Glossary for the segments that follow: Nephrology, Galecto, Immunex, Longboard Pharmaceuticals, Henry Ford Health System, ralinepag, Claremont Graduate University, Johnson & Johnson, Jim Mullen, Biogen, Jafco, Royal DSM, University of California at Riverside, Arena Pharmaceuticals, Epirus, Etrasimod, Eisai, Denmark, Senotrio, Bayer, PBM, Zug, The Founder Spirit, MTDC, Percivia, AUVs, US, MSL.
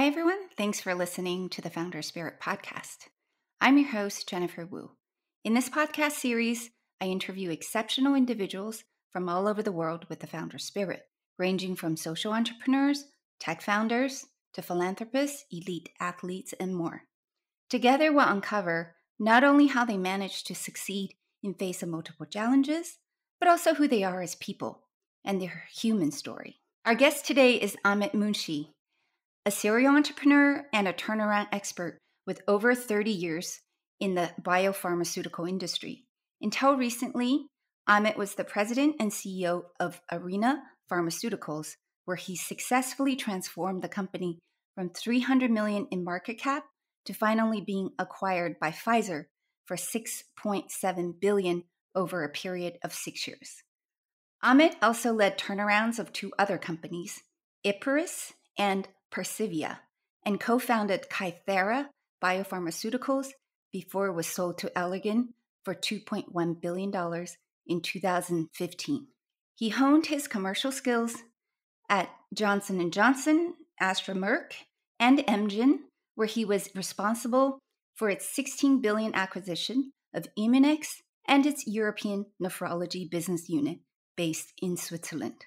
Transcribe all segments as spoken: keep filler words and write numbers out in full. Hi, everyone. Thanks for listening to the Founder Spirit podcast. I'm your host, Jennifer Wu. In this podcast series, I interview exceptional individuals from all over the world with the Founder Spirit, ranging from social entrepreneurs, tech founders, to philanthropists, elite athletes, and more. Together, we'll uncover not only how they manage to succeed in face of multiple challenges, but also who they are as people and their human story. Our guest today is Amit Munshi, a serial entrepreneur and a turnaround expert with over thirty years in the biopharmaceutical industry. Until recently, Amit was the president and C E O of Arena Pharmaceuticals, where he successfully transformed the company from three hundred million dollars in market cap to finally being acquired by Pfizer for six point seven billion dollars over a period of six years. Amit also led turnarounds of two other companies, Epirus and Percivia, and co-founded Kythera Biopharmaceuticals before it was sold to Allergan for two point one billion dollars in two thousand fifteen. He honed his commercial skills at Johnson and Johnson, Astra Merck, and Amgen, where he was responsible for its sixteen billion dollars acquisition of Immunex and its European nephrology business unit based in Switzerland.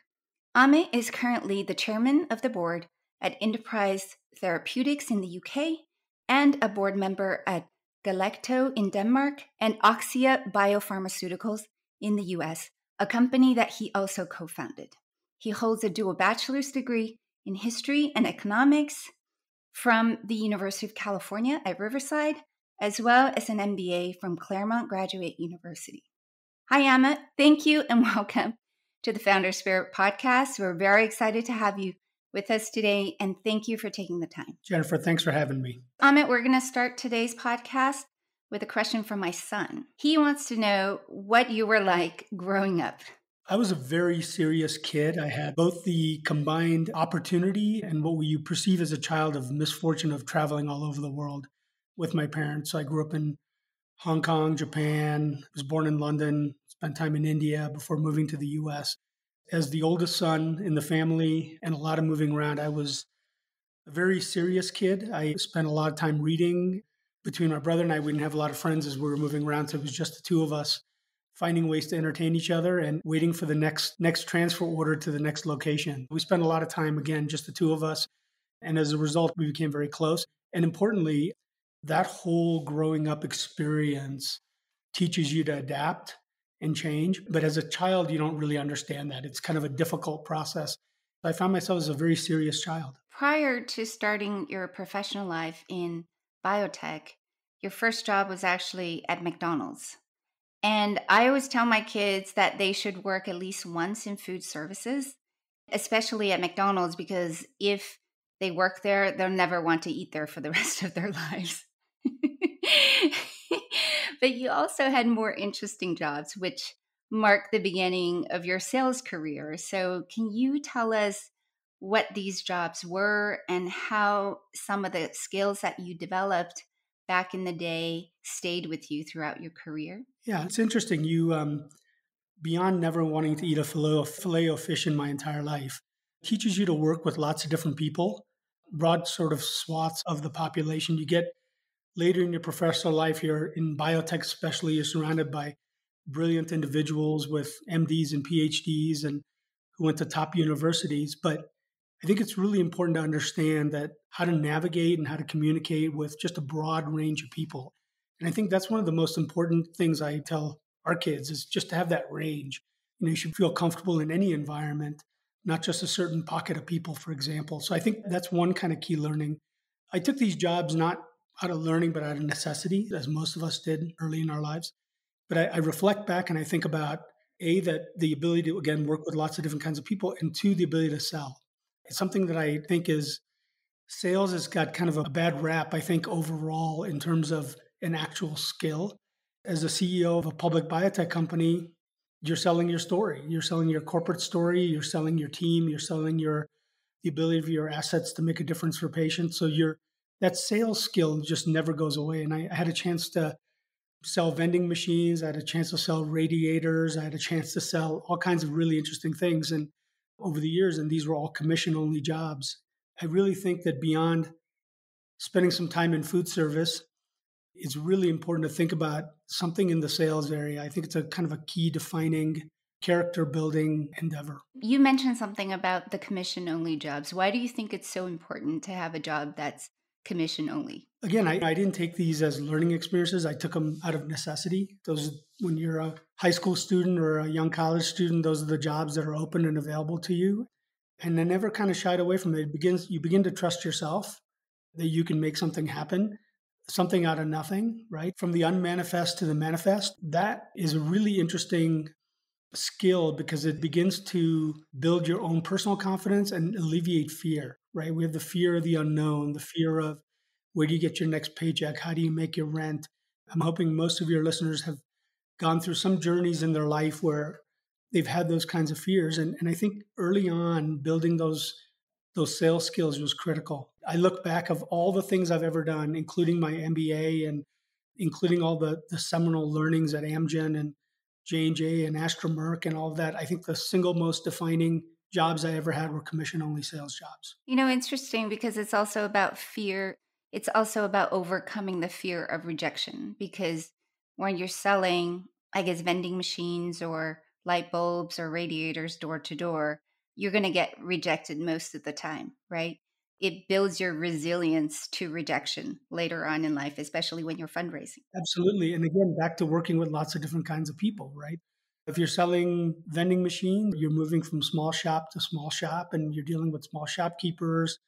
Amit is currently the chairman of the board at Enterprise Therapeutics in the U K and a board member at Galecto in Denmark and Oxia Biopharmaceuticals in the U S, a company that he also co-founded. He holds a dual bachelor's degree in history and economics from the University of California at Riverside, as well as an M B A from Claremont Graduate University. Hi, Amit. Thank you and welcome to the Founder Spirit podcast. We're very excited to have you with us today, and thank you for taking the time. Jennifer, thanks for having me. Amit, we're going to start today's podcast with a question from my son. He wants to know what you were like growing up. I was a very serious kid. I had both the combined opportunity and what you perceive as a child of misfortune of traveling all over the world with my parents. So I grew up in Hong Kong, Japan, I was born in London, spent time in India before moving to the U S. As the oldest son in the family and a lot of moving around, I was a very serious kid. I spent a lot of time reading. Between my brother and I, we didn't have a lot of friends as we were moving around, so it was just the two of us finding ways to entertain each other and waiting for the next next transfer order to the next location. We spent a lot of time, again, just the two of us. And as a result, we became very close. And importantly, that whole growing up experience teaches you to adapt and change. But as a child, you don't really understand that. It's kind of a difficult process. I found myself as a very serious child. Prior to starting your professional life in biotech, your first job was actually at McDonald's. And I always tell my kids that they should work at least once in food services, especially at McDonald's, because if they work there, they'll never want to eat there for the rest of their lives. But you also had more interesting jobs, which mark the beginning of your sales career. So can you tell us what these jobs were and how some of the skills that you developed back in the day stayed with you throughout your career? Yeah, it's interesting. You, um, beyond never wanting to eat a filet of, filet of fish in my entire life, teaches you to work with lots of different people, broad sort of swaths of the population. You get later in your professional life here in biotech, especially, you're surrounded by brilliant individuals with M Ds and P H Ds and who went to top universities. But I think it's really important to understand that how to navigate and how to communicate with just a broad range of people. And I think that's one of the most important things I tell our kids is just to have that range. You know, you should feel comfortable in any environment, not just a certain pocket of people, for example. So I think that's one kind of key learning. I took these jobs not out of learning, but out of necessity, as most of us did early in our lives. But I, I reflect back and I think about, A, that the ability to, again, work with lots of different kinds of people, and two, the ability to sell. It's something that I think is, sales has got kind of a bad rap, I think, overall in terms of an actual skill. As a C E O of a public biotech company, you're selling your story. You're selling your corporate story. You're selling your team. You're selling your the ability of your assets to make a difference for patients. So you're that sales skill just never goes away. And I, I had a chance to sell vending machines. I had a chance to sell radiators. I had a chance to sell all kinds of really interesting things and over the years, and these were all commission-only jobs. I really think that beyond spending some time in food service, it's really important to think about something in the sales area. I think it's a kind of a key defining character building endeavor. You mentioned something about the commission only jobs. Why do you think it's so important to have a job that's commission only? Again, I, I didn't take these as learning experiences. I took them out of necessity. Those, when you're a high school student or a young college student, those are the jobs that are open and available to you. And I never kind of shied away from it. It begins, you begin to trust yourself that you can make something happen, something out of nothing, right? From the unmanifest to the manifest. That is a really interesting skill because it begins to build your own personal confidence and alleviate fear, right? We have the fear of the unknown, the fear of where do you get your next paycheck? How do you make your rent? I'm hoping most of your listeners have gone through some journeys in their life where they've had those kinds of fears. And, and I think early on, building those those sales skills was critical. I look back of all the things I've ever done, including my M B A and including all the, the seminal learnings at Amgen and J and J and Astra Merck and all of that. I think the single most defining jobs I ever had were commission-only sales jobs. You know, interesting, because it's also about fear. It's also about overcoming the fear of rejection, because when you're selling, I guess, vending machines or light bulbs or radiators door to door, you're going to get rejected most of the time, right? It builds your resilience to rejection later on in life, especially when you're fundraising. Absolutely. And again, back to working with lots of different kinds of people, right? If you're selling vending machines, you're moving from small shop to small shop, and you're dealing with small shopkeepers,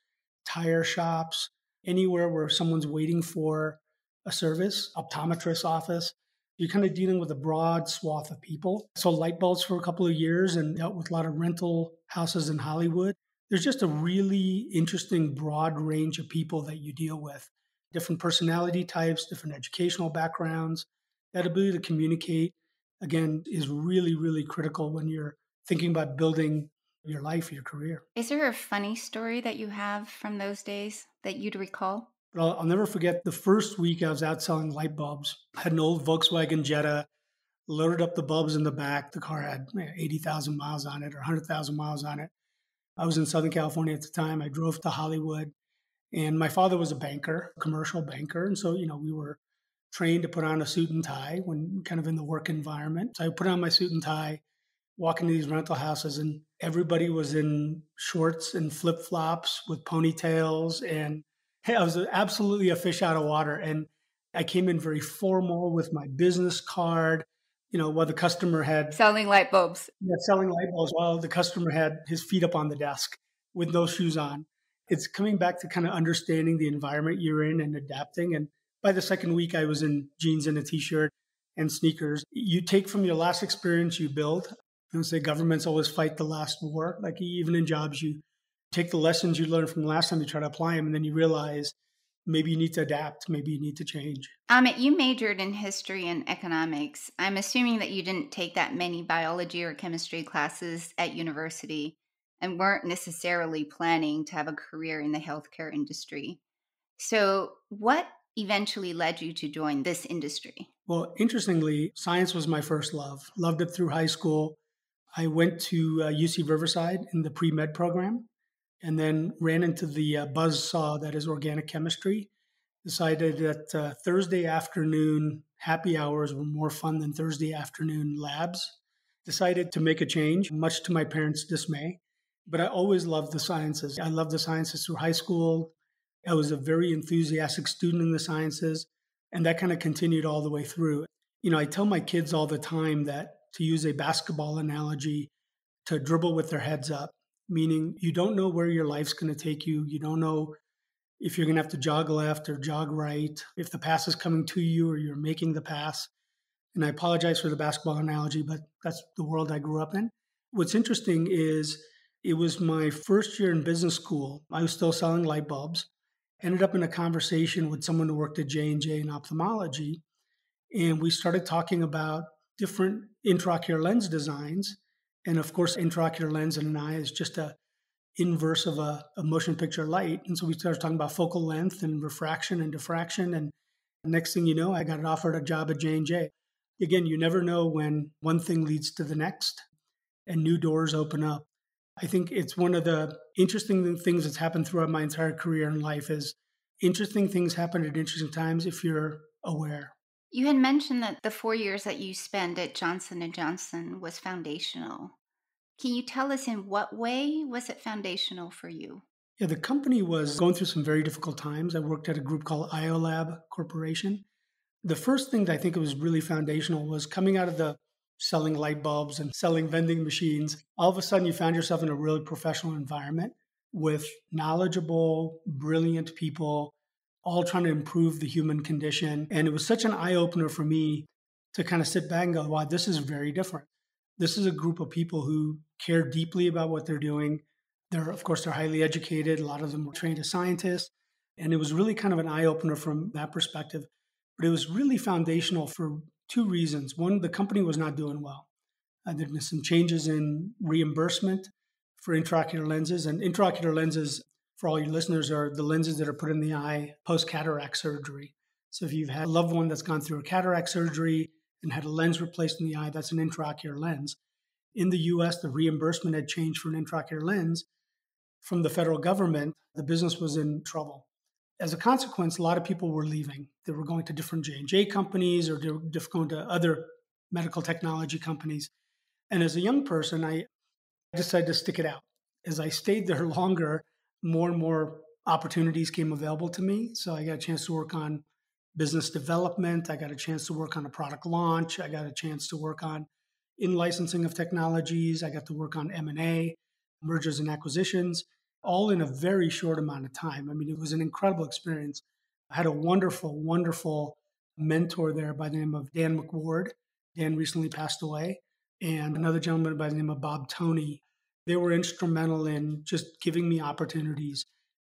tire shops, anywhere where someone's waiting for a service, optometrist's office. You're kind of dealing with a broad swath of people. So light bulbs for a couple of years and dealt with a lot of rental houses in Hollywood. There's just a really interesting broad range of people that you deal with, different personality types, different educational backgrounds. That ability to communicate, again, is really, really critical when you're thinking about building your life, your career. Is there a funny story that you have from those days that you'd recall? But I'll, I'll never forget the first week I was out selling light bulbs. I had an old Volkswagen Jetta, loaded up the bulbs in the back. The car had eighty thousand miles on it or one hundred thousand miles on it. I was in Southern California at the time. I drove to Hollywood, and my father was a banker, a commercial banker. And so, you know, we were trained to put on a suit and tie when kind of in the work environment. So I put on my suit and tie, walk into these rental houses, and everybody was in shorts and flip-flops with ponytails, and I was absolutely a fish out of water. And I came in very formal with my business card, you know, while the customer had... Selling light bulbs. Yeah, selling light bulbs while the customer had his feet up on the desk with no shoes on. It's coming back to kind of understanding the environment you're in and adapting. And by the second week, I was in jeans and a t-shirt and sneakers. You take from your last experience, you build. I would say governments always fight the last war. Like even in jobs, you take the lessons you learned from the last time, you try to apply them, and then you realize maybe you need to adapt, maybe you need to change. Amit, you majored in history and economics. I'm assuming that you didn't take that many biology or chemistry classes at university and weren't necessarily planning to have a career in the healthcare industry. So what eventually led you to join this industry? Well, interestingly, science was my first love. Loved it through high school. I went to uh, U C Riverside in the pre-med program, and then ran into the uh, buzzsaw that is organic chemistry. Decided that uh, Thursday afternoon happy hours were more fun than Thursday afternoon labs. Decided to make a change, much to my parents' dismay. But I always loved the sciences. I loved the sciences through high school. I was a very enthusiastic student in the sciences, and that kind of continued all the way through. You know, I tell my kids all the time that, to use a basketball analogy, to dribble with their heads up. Meaning you don't know where your life's going to take you. You don't know if you're going to have to jog left or jog right, if the pass is coming to you or you're making the pass. And I apologize for the basketball analogy, but that's the world I grew up in. What's interesting is it was my first year in business school. I was still selling light bulbs. Ended up in a conversation with someone who worked at J and J in ophthalmology. And we started talking about different intraocular lens designs. And of course, intraocular lens in an eye is just a inverse of a, a motion picture light. And so we started talking about focal length and refraction and diffraction. And next thing you know, I got offered a job at J and J. Again, you never know when one thing leads to the next and new doors open up. I think it's one of the interesting things that's happened throughout my entire career in life is interesting things happen at interesting times if you're aware. You had mentioned that the four years that you spent at Johnson and Johnson was foundational. Can you tell us in what way was it foundational for you? Yeah, the company was going through some very difficult times. I worked at a group called IOLab Corporation. The first thing that I think it was really foundational was coming out of the selling light bulbs and selling vending machines. All of a sudden, you found yourself in a really professional environment with knowledgeable, brilliant people, all trying to improve the human condition. And it was such an eye-opener for me to kind of sit back and go, wow, this is very different. This is a group of people who care deeply about what they're doing. They're, of course, they're highly educated. A lot of them were trained as scientists. And it was really kind of an eye-opener from that perspective. But it was really foundational for two reasons. One, the company was not doing well. Uh, there had been some changes in reimbursement for intraocular lenses. And intraocular lenses, for all your listeners, are the lenses that are put in the eye post-cataract surgery. So if you've had a loved one that's gone through a cataract surgery and had a lens replaced in the eye, that's an intraocular lens. In the U S, the reimbursement had changed for an intraocular lens from the federal government. The business was in trouble. As a consequence, a lot of people were leaving. They were going to different J and J companies or they were going to other medical technology companies. And as a young person, I decided to stick it out. As I stayed there longer, more and more opportunities came available to me. So I got a chance to work on business development. I got a chance to work on a product launch. I got a chance to work on in-licensing of technologies. I got to work on M and A, mergers and acquisitions, all in a very short amount of time. I mean, it was an incredible experience. I had a wonderful, wonderful mentor there by the name of Dan McWard. Dan recently passed away. And another gentleman by the name of Bob Tony. They were instrumental in just giving me opportunities,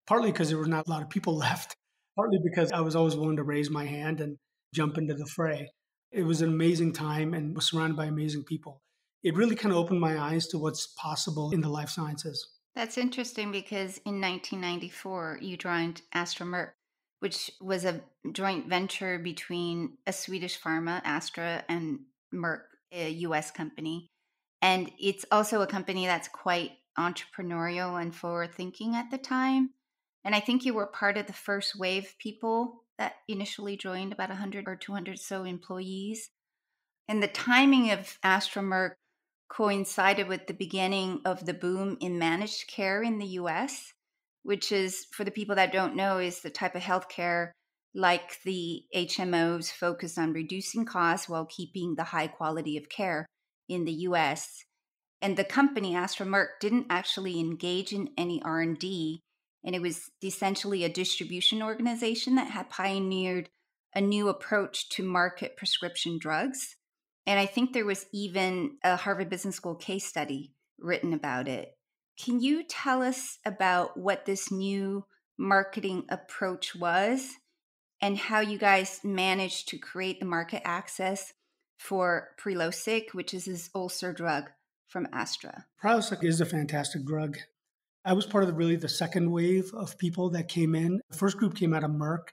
partly because there were not a lot of people left, partly because I was always willing to raise my hand and jump into the fray. It was an amazing time and was surrounded by amazing people. It really kind of opened my eyes to what's possible in the life sciences. That's interesting because in nineteen ninety-four, you joined Astra Merck, which was a joint venture between a Swedish pharma, Astra, and Merck, a U S company. And it's also a company that's quite entrepreneurial and forward-thinking at the time. And I think you were part of the first wave of people that initially joined, about one hundred or two hundred or so employees. And the timing of Astra Merck coincided with the beginning of the boom in managed care in the U S, which is, for the people that don't know, is the type of healthcare like the H M Os focused on reducing costs while keeping the high quality of care in the U S. And the company, Astra Merck, didn't actually engage in any R and D. And it was essentially a distribution organization that had pioneered a new approach to market prescription drugs. And I think there was even a Harvard Business School case study written about it. Can you tell us about what this new marketing approach was and how you guys managed to create the market access for Prilosec, which is this ulcer drug from Astra? Prilosec is a fantastic drug. I was part of the, really the second wave of people that came in. The first group came out of Merck.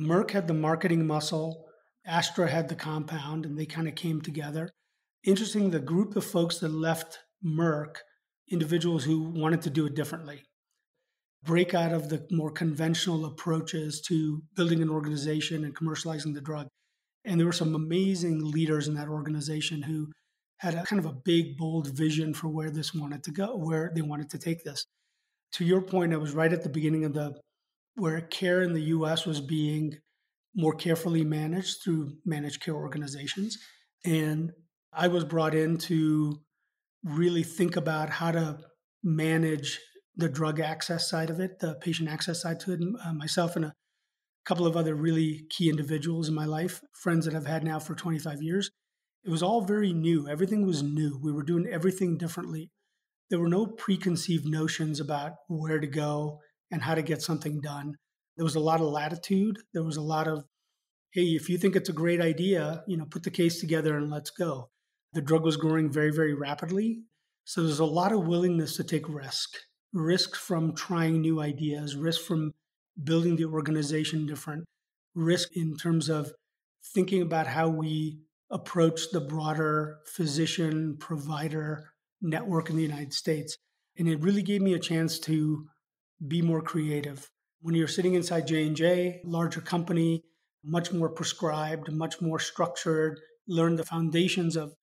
Merck had the marketing muscle. Astra had the compound, and they kind of came together. Interesting, the group of folks that left Merck, individuals who wanted to do it differently, break out of the more conventional approaches to building an organization and commercializing the drug. And there were some amazing leaders in that organization who had a kind of a big, bold vision for where this wanted to go, where they wanted to take this. To your point, I was right at the beginning of the, where care in the U S was being more carefully managed through managed care organizations. And I was brought in to really think about how to manage the drug access side of it, the patient access side to it, uh, myself and a couple of other really key individuals in my life, friends that I've had now for twenty-five years. It was all very new. Everything was new. We were doing everything differently. There were no preconceived notions about where to go and how to get something done. There was a lot of latitude. There was a lot of, hey, if you think it's a great idea, you know, put the case together and let's go. The drug was growing very, very rapidly. So there's a lot of willingness to take risk, risk from trying new ideas, risk from building the organization different, risk in terms of thinking about how we approach the broader physician provider network in the United States. And it really gave me a chance to be more creative, When you're sitting inside J and J, larger company, much more prescribed, much more structured, learn the foundations of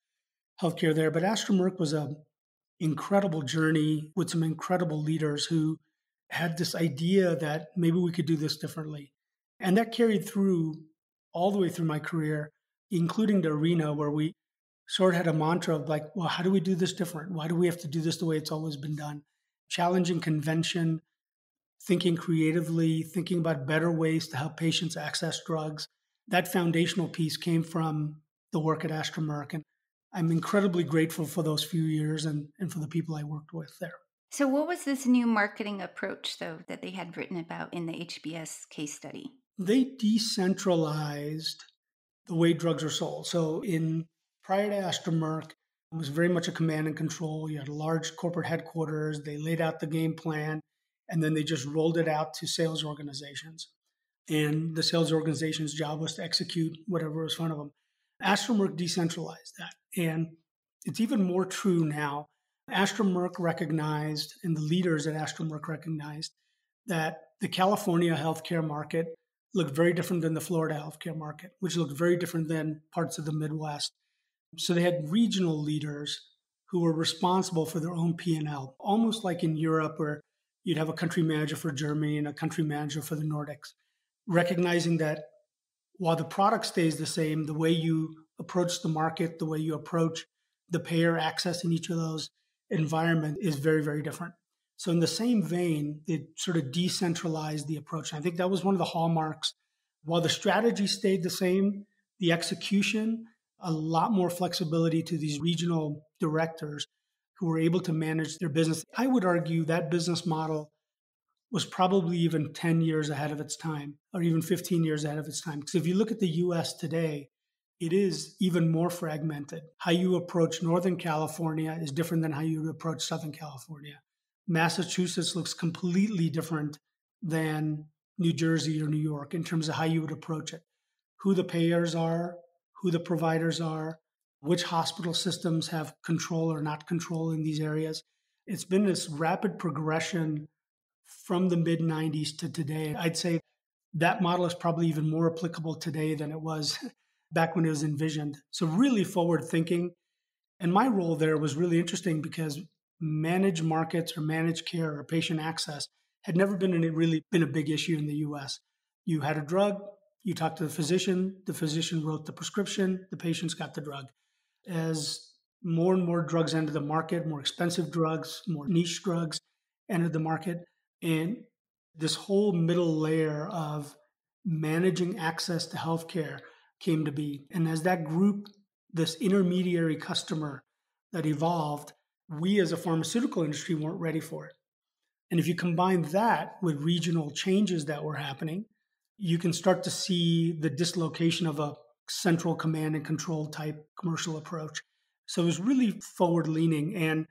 healthcare there. But Astra Merck was an incredible journey with some incredible leaders who had this idea that maybe we could do this differently. And that carried through all the way through my career, including the Arena, where we sort of had a mantra of like, well, how do we do this different? Why do we have to do this the way it's always been done? Challenging convention, thinking creatively, thinking about better ways to help patients access drugs. That foundational piece came from the work at Astra Merck. And I'm incredibly grateful for those few years and, and for the people I worked with there. So what was this new marketing approach, though, that they had written about in the H B S case study? They decentralized the way drugs are sold. So in prior to Astra Merck, it was very much a command and control. You had a large corporate headquarters. They laid out the game plan, and then they just rolled it out to sales organizations. And the sales organization's job was to execute whatever was in front of them. Astra Merck decentralized that. And it's even more true now. Astra Merck recognized, and the leaders at Astra Merck recognized, that the California healthcare market looked very different than the Florida healthcare market, which looked very different than parts of the Midwest. So they had regional leaders who were responsible for their own P and L, almost like in Europe where you'd have a country manager for Germany and a country manager for the Nordics, recognizing that while the product stays the same, the way you approach the market, the way you approach the payer access in each of those environment is very, very different. So in the same vein, it sort of decentralized the approach. And I think that was one of the hallmarks. While the strategy stayed the same, the execution, a lot more flexibility to these regional directors who were able to manage their business. I would argue that business model was probably even ten years ahead of its time, or even fifteen years ahead of its time. Because if you look at the U S today, it is even more fragmented. How you approach Northern California is different than how you approach Southern California. Massachusetts looks completely different than New Jersey or New York in terms of how you would approach it, who the payers are, who the providers are, which hospital systems have control or not control in these areas. It's been this rapid progression from the mid nineties to today. I'd say that model is probably even more applicable today than it was back when it was envisioned. So really forward thinking. And my role there was really interesting because managed markets or managed care or patient access had never been a, really been a big issue in the U S. You had a drug, you talked to the physician, the physician wrote the prescription, the patients got the drug. As more and more drugs entered the market, more expensive drugs, more niche drugs entered the market, and this whole middle layer of managing access to healthcare came to be. And as that group, this intermediary customer that evolved, we as a pharmaceutical industry weren't ready for it. And if you combine that with regional changes that were happening, you can start to see the dislocation of a central command and control type commercial approach. So it was really forward leaning. And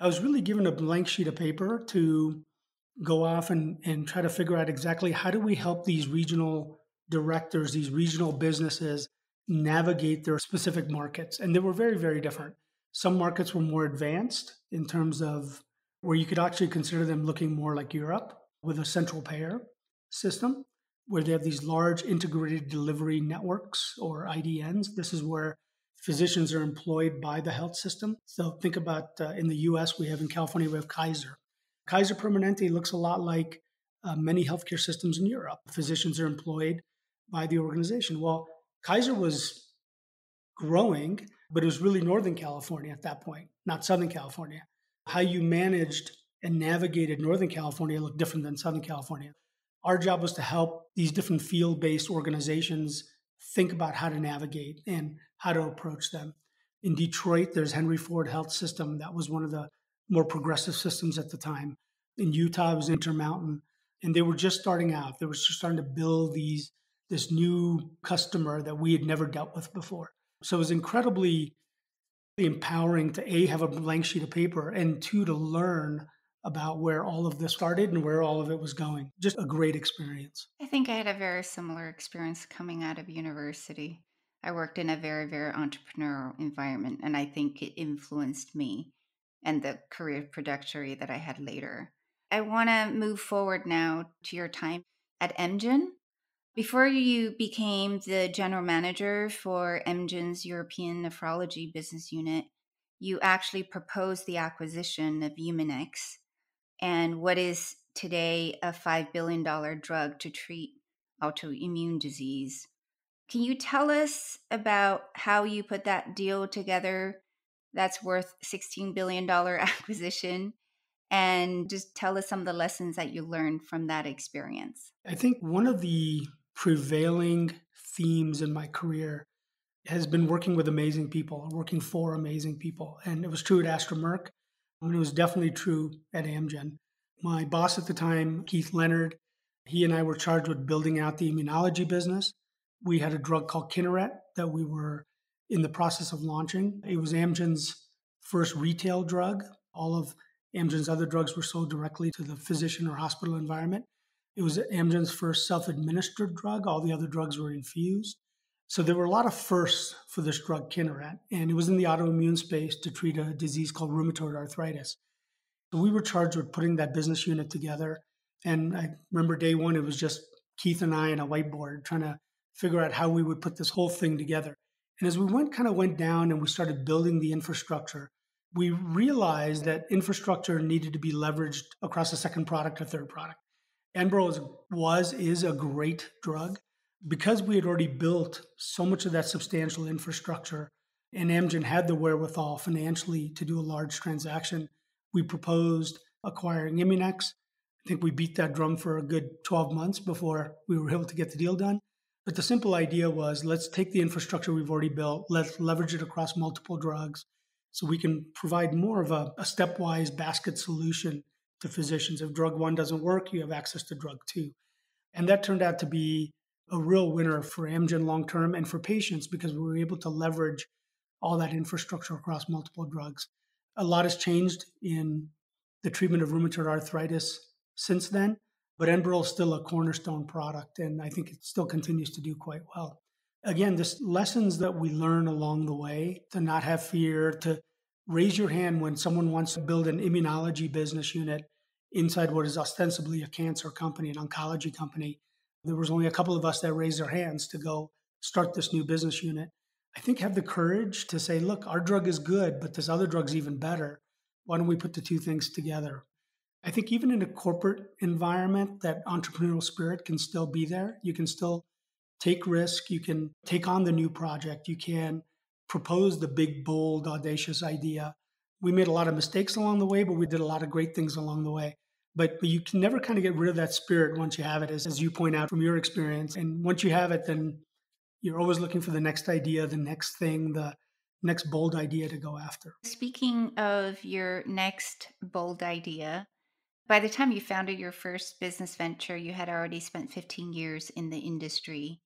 I was really given a blank sheet of paper to go off and, and try to figure out exactly how do we help these regional directors, these regional businesses navigate their specific markets. And they were very, very different. Some markets were more advanced in terms of where you could actually consider them looking more like Europe with a central payer system, where they have these large integrated delivery networks or I D Ns. This is where physicians are employed by the health system. So think about uh, in the U S, we have in California, we have Kaiser. Kaiser Permanente looks a lot like uh, many healthcare systems in Europe. Physicians are employed by the organization. Well, Kaiser was growing, but it was really Northern California at that point, not Southern California. How you managed and navigated Northern California looked different than Southern California. Our job was to help these different field-based organizations think about how to navigate and how to approach them. In Detroit, there's Henry Ford Health System. That was one of the more progressive systems at the time. In Utah, it was Intermountain. And they were just starting out. They were just starting to build these this new customer that we had never dealt with before. So it was incredibly empowering to A, have a blank sheet of paper, and two, to learn about where all of this started and where all of it was going. Just a great experience. I think I had a very similar experience coming out of university. I worked in a very, very entrepreneurial environment, and I think it influenced me and the career trajectory that I had later. I want to move forward now to your time at Amgen. Before you became the general manager for Amgen's European nephrology business unit, you actually proposed the acquisition of Immunex and what is today a five billion dollars drug to treat autoimmune disease. Can you tell us about how you put that deal together that's worth sixteen billion dollars acquisition? And just tell us some of the lessons that you learned from that experience. I think one of the prevailing themes in my career has been working with amazing people, working for amazing people. And it was true at Astra Merck, and it was definitely true at Amgen. My boss at the time, Keith Leonard, he and I were charged with building out the immunology business. We had a drug called Kineret that we were in the process of launching. It was Amgen's first retail drug. All of Amgen's other drugs were sold directly to the physician or hospital environment. It was Amgen's first self-administered drug. All the other drugs were infused. So there were a lot of firsts for this drug, Kineret, and it was in the autoimmune space to treat a disease called rheumatoid arthritis. So we were charged with putting that business unit together. And I remember day one, it was just Keith and I and a whiteboard trying to figure out how we would put this whole thing together. And as we went kind of went down and we started building the infrastructure, we realized that infrastructure needed to be leveraged across a second product, a third product. Enbrel was, is a great drug. Because we had already built so much of that substantial infrastructure and Amgen had the wherewithal financially to do a large transaction, we proposed acquiring Immunex. I think we beat that drum for a good twelve months before we were able to get the deal done. But the simple idea was, let's take the infrastructure we've already built, let's leverage it across multiple drugs so we can provide more of a, a stepwise basket solution to physicians. If drug one doesn't work, you have access to drug two. And that turned out to be a real winner for Amgen long-term and for patients because we were able to leverage all that infrastructure across multiple drugs. A lot has changed in the treatment of rheumatoid arthritis since then, but Enbrel is still a cornerstone product, and I think it still continues to do quite well. Again, the lessons that we learn along the way, to not have fear, to raise your hand when someone wants to build an immunology business unit inside what is ostensibly a cancer company, an oncology company. There was only a couple of us that raised our hands to go start this new business unit. I think have the courage to say, look, our drug is good, but this other drug's even better. Why don't we put the two things together? I think even in a corporate environment, that entrepreneurial spirit can still be there. You can still take risk. You can take on the new project. You can propose the big, bold, audacious idea. We made a lot of mistakes along the way, but we did a lot of great things along the way. But, but you can never kind of get rid of that spirit once you have it, as, as you point out from your experience. And once you have it, then you're always looking for the next idea, the next thing, the next bold idea to go after. Speaking of your next bold idea, by the time you founded your first business venture, you had already spent fifteen years in the industry.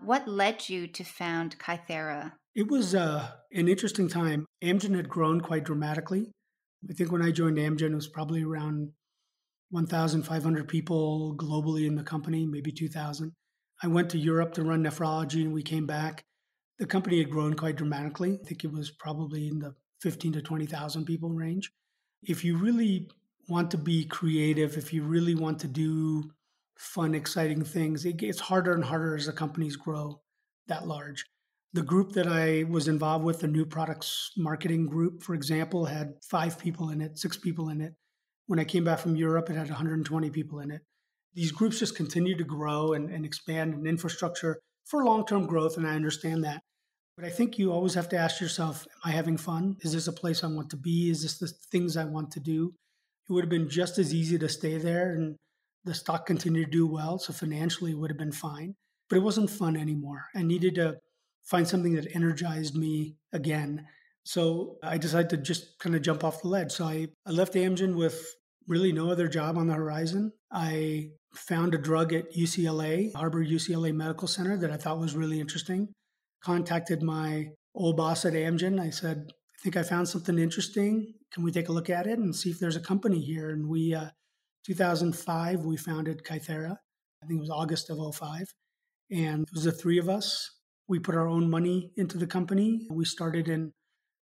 What led you to found Kythera? It was uh, an interesting time. Amgen had grown quite dramatically. I think when I joined Amgen, it was probably around fifteen hundred people globally in the company, maybe two thousand. I went to Europe to run nephrology and we came back. The company had grown quite dramatically. I think it was probably in the fifteen to twenty thousand people range. If you really want to be creative, if you really want to do fun, exciting things, it gets harder and harder as the companies grow that large. The group that I was involved with, the new products marketing group, for example, had five people in it, six people in it. When I came back from Europe, it had one hundred twenty people in it. These groups just continue to grow and, and expand in infrastructure for long-term growth, and I understand that. But I think you always have to ask yourself, am I having fun? Is this a place I want to be? Is this the things I want to do? It would have been just as easy to stay there, and the stock continued to do well, so financially it would have been fine. But it wasn't fun anymore. I needed to find something that energized me again. So I decided to just kind of jump off the ledge. So I, I left Amgen with really no other job on the horizon. I found a drug at U C L A, Harbor U C L A Medical Center, that I thought was really interesting. Contacted my old boss at Amgen. I said, I think I found something interesting. Can we take a look at it and see if there's a company here? And we, uh, two thousand five, we founded Kythera. I think it was August of oh five. And it was the three of us. We put our own money into the company. We started in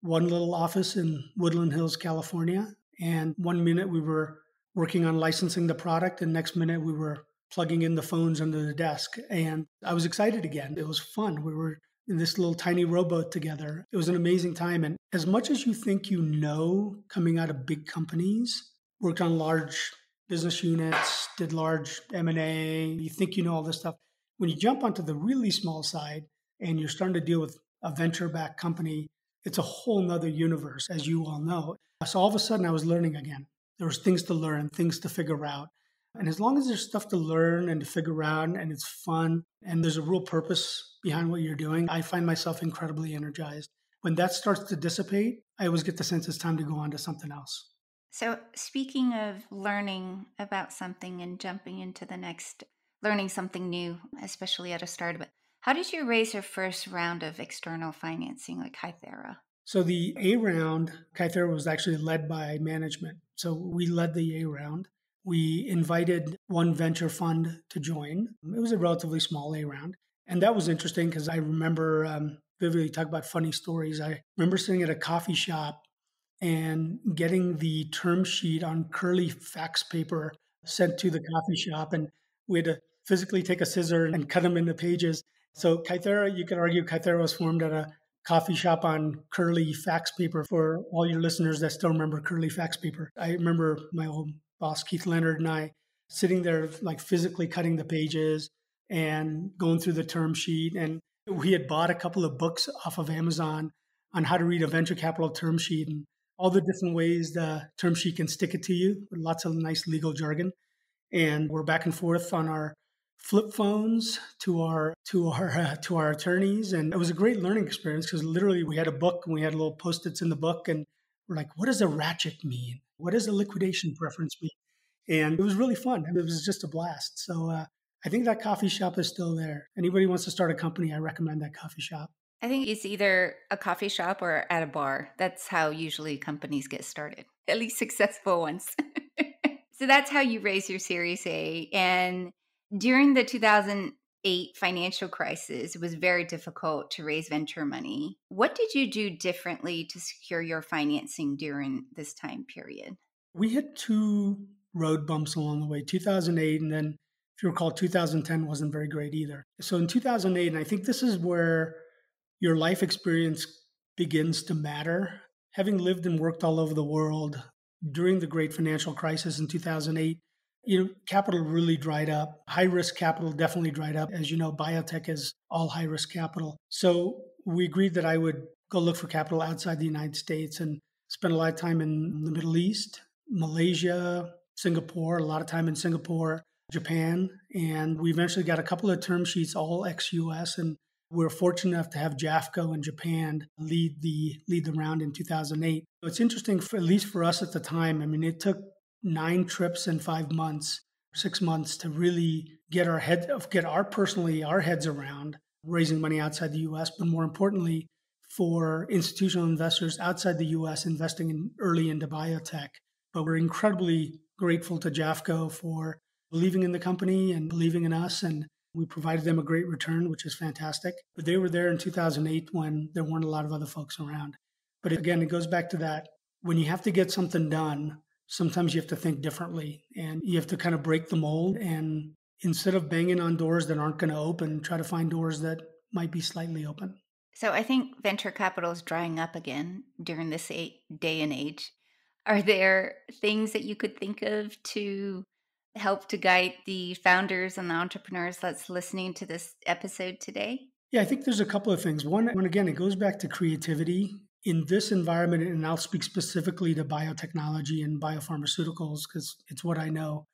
one little office in Woodland Hills, California. And one minute we were working on licensing the product. And next minute, we were plugging in the phones under the desk. And I was excited again. It was fun. We were in this little tiny rowboat together. It was an amazing time. And as much as you think you know coming out of big companies, worked on large business units, did large M and A, you think you know all this stuff. When you jump onto the really small side and you're starting to deal with a venture-backed company, it's a whole nother universe, as you all know. So all of a sudden, I was learning again. There was things to learn, things to figure out. And as long as there's stuff to learn and to figure out and it's fun and there's a real purpose behind what you're doing, I find myself incredibly energized. When that starts to dissipate, I always get the sense it's time to go on to something else. So speaking of learning about something and jumping into the next, learning something new, especially at a startup, how did you raise your first round of external financing like Kythera? So the A round, Kythera was actually led by management. So we led the A round. We invited one venture fund to join. It was a relatively small A round. And that was interesting because I remember um, vividly talk about funny stories. I remember sitting at a coffee shop and getting the term sheet on curly fax paper sent to the coffee shop. And we had to physically take a scissor and cut them into pages. So Kythera, you could argue Kythera was formed at a coffee shop on curly fax paper for all your listeners that still remember curly fax paper. I remember my old boss, Keith Leonard, and I sitting there like physically cutting the pages and going through the term sheet. And we had bought a couple of books off of Amazon on how to read a venture capital term sheet and all the different ways the term sheet can stick it to you, with lots of nice legal jargon. And we're back and forth on our flip phones to our to our uh, to our attorneys, and it was a great learning experience because literally we had a book and we had little post-its in the book, and we're like, "What does a ratchet mean? What does a liquidation preference mean?" And it was really fun. It was just a blast. So uh, I think that coffee shop is still there. Anybody wants to start a company, I recommend that coffee shop. I think it's either a coffee shop or at a bar. That's how usually companies get started, at least successful ones. So that's how you raise your Series A. And during the two thousand eight financial crisis, it was very difficult to raise venture money. What did you do differently to secure your financing during this time period? We hit two road bumps along the way, two thousand eight, and then if you recall, two thousand ten wasn't very great either. So in two thousand eight, and I think this is where your life experience begins to matter. Having lived and worked all over the world during the great financial crisis in two thousand eight, you know, capital really dried up. High-risk capital definitely dried up. As you know, biotech is all high-risk capital. So we agreed that I would go look for capital outside the United States and spend a lot of time in the Middle East, Malaysia, Singapore, a lot of time in Singapore, Japan. And we eventually got a couple of term sheets, all ex-U S. And we were fortunate enough to have Jafco in Japan lead the, lead the round in two thousand eight. So it's interesting, for, at least for us at the time, I mean, it took nine trips in five months, six months to really get our head, get our personally, our heads around raising money outside the U S, but more importantly, for institutional investors outside the U S investing in early into biotech. But we're incredibly grateful to Jafco for believing in the company and believing in us. And we provided them a great return, which is fantastic. But they were there in two thousand eight when there weren't a lot of other folks around. But again, it goes back to that. When you have to get something done, sometimes you have to think differently and you have to kind of break the mold. And instead of banging on doors that aren't going to open, try to find doors that might be slightly open. So I think venture capital is drying up again during this day and age. Are there things that you could think of to help to guide the founders and the entrepreneurs that's listening to this episode today? Yeah, I think there's a couple of things. One, and again, it goes back to creativity. In this environment, and I'll speak specifically to biotechnology and biopharmaceuticals because it's what I know,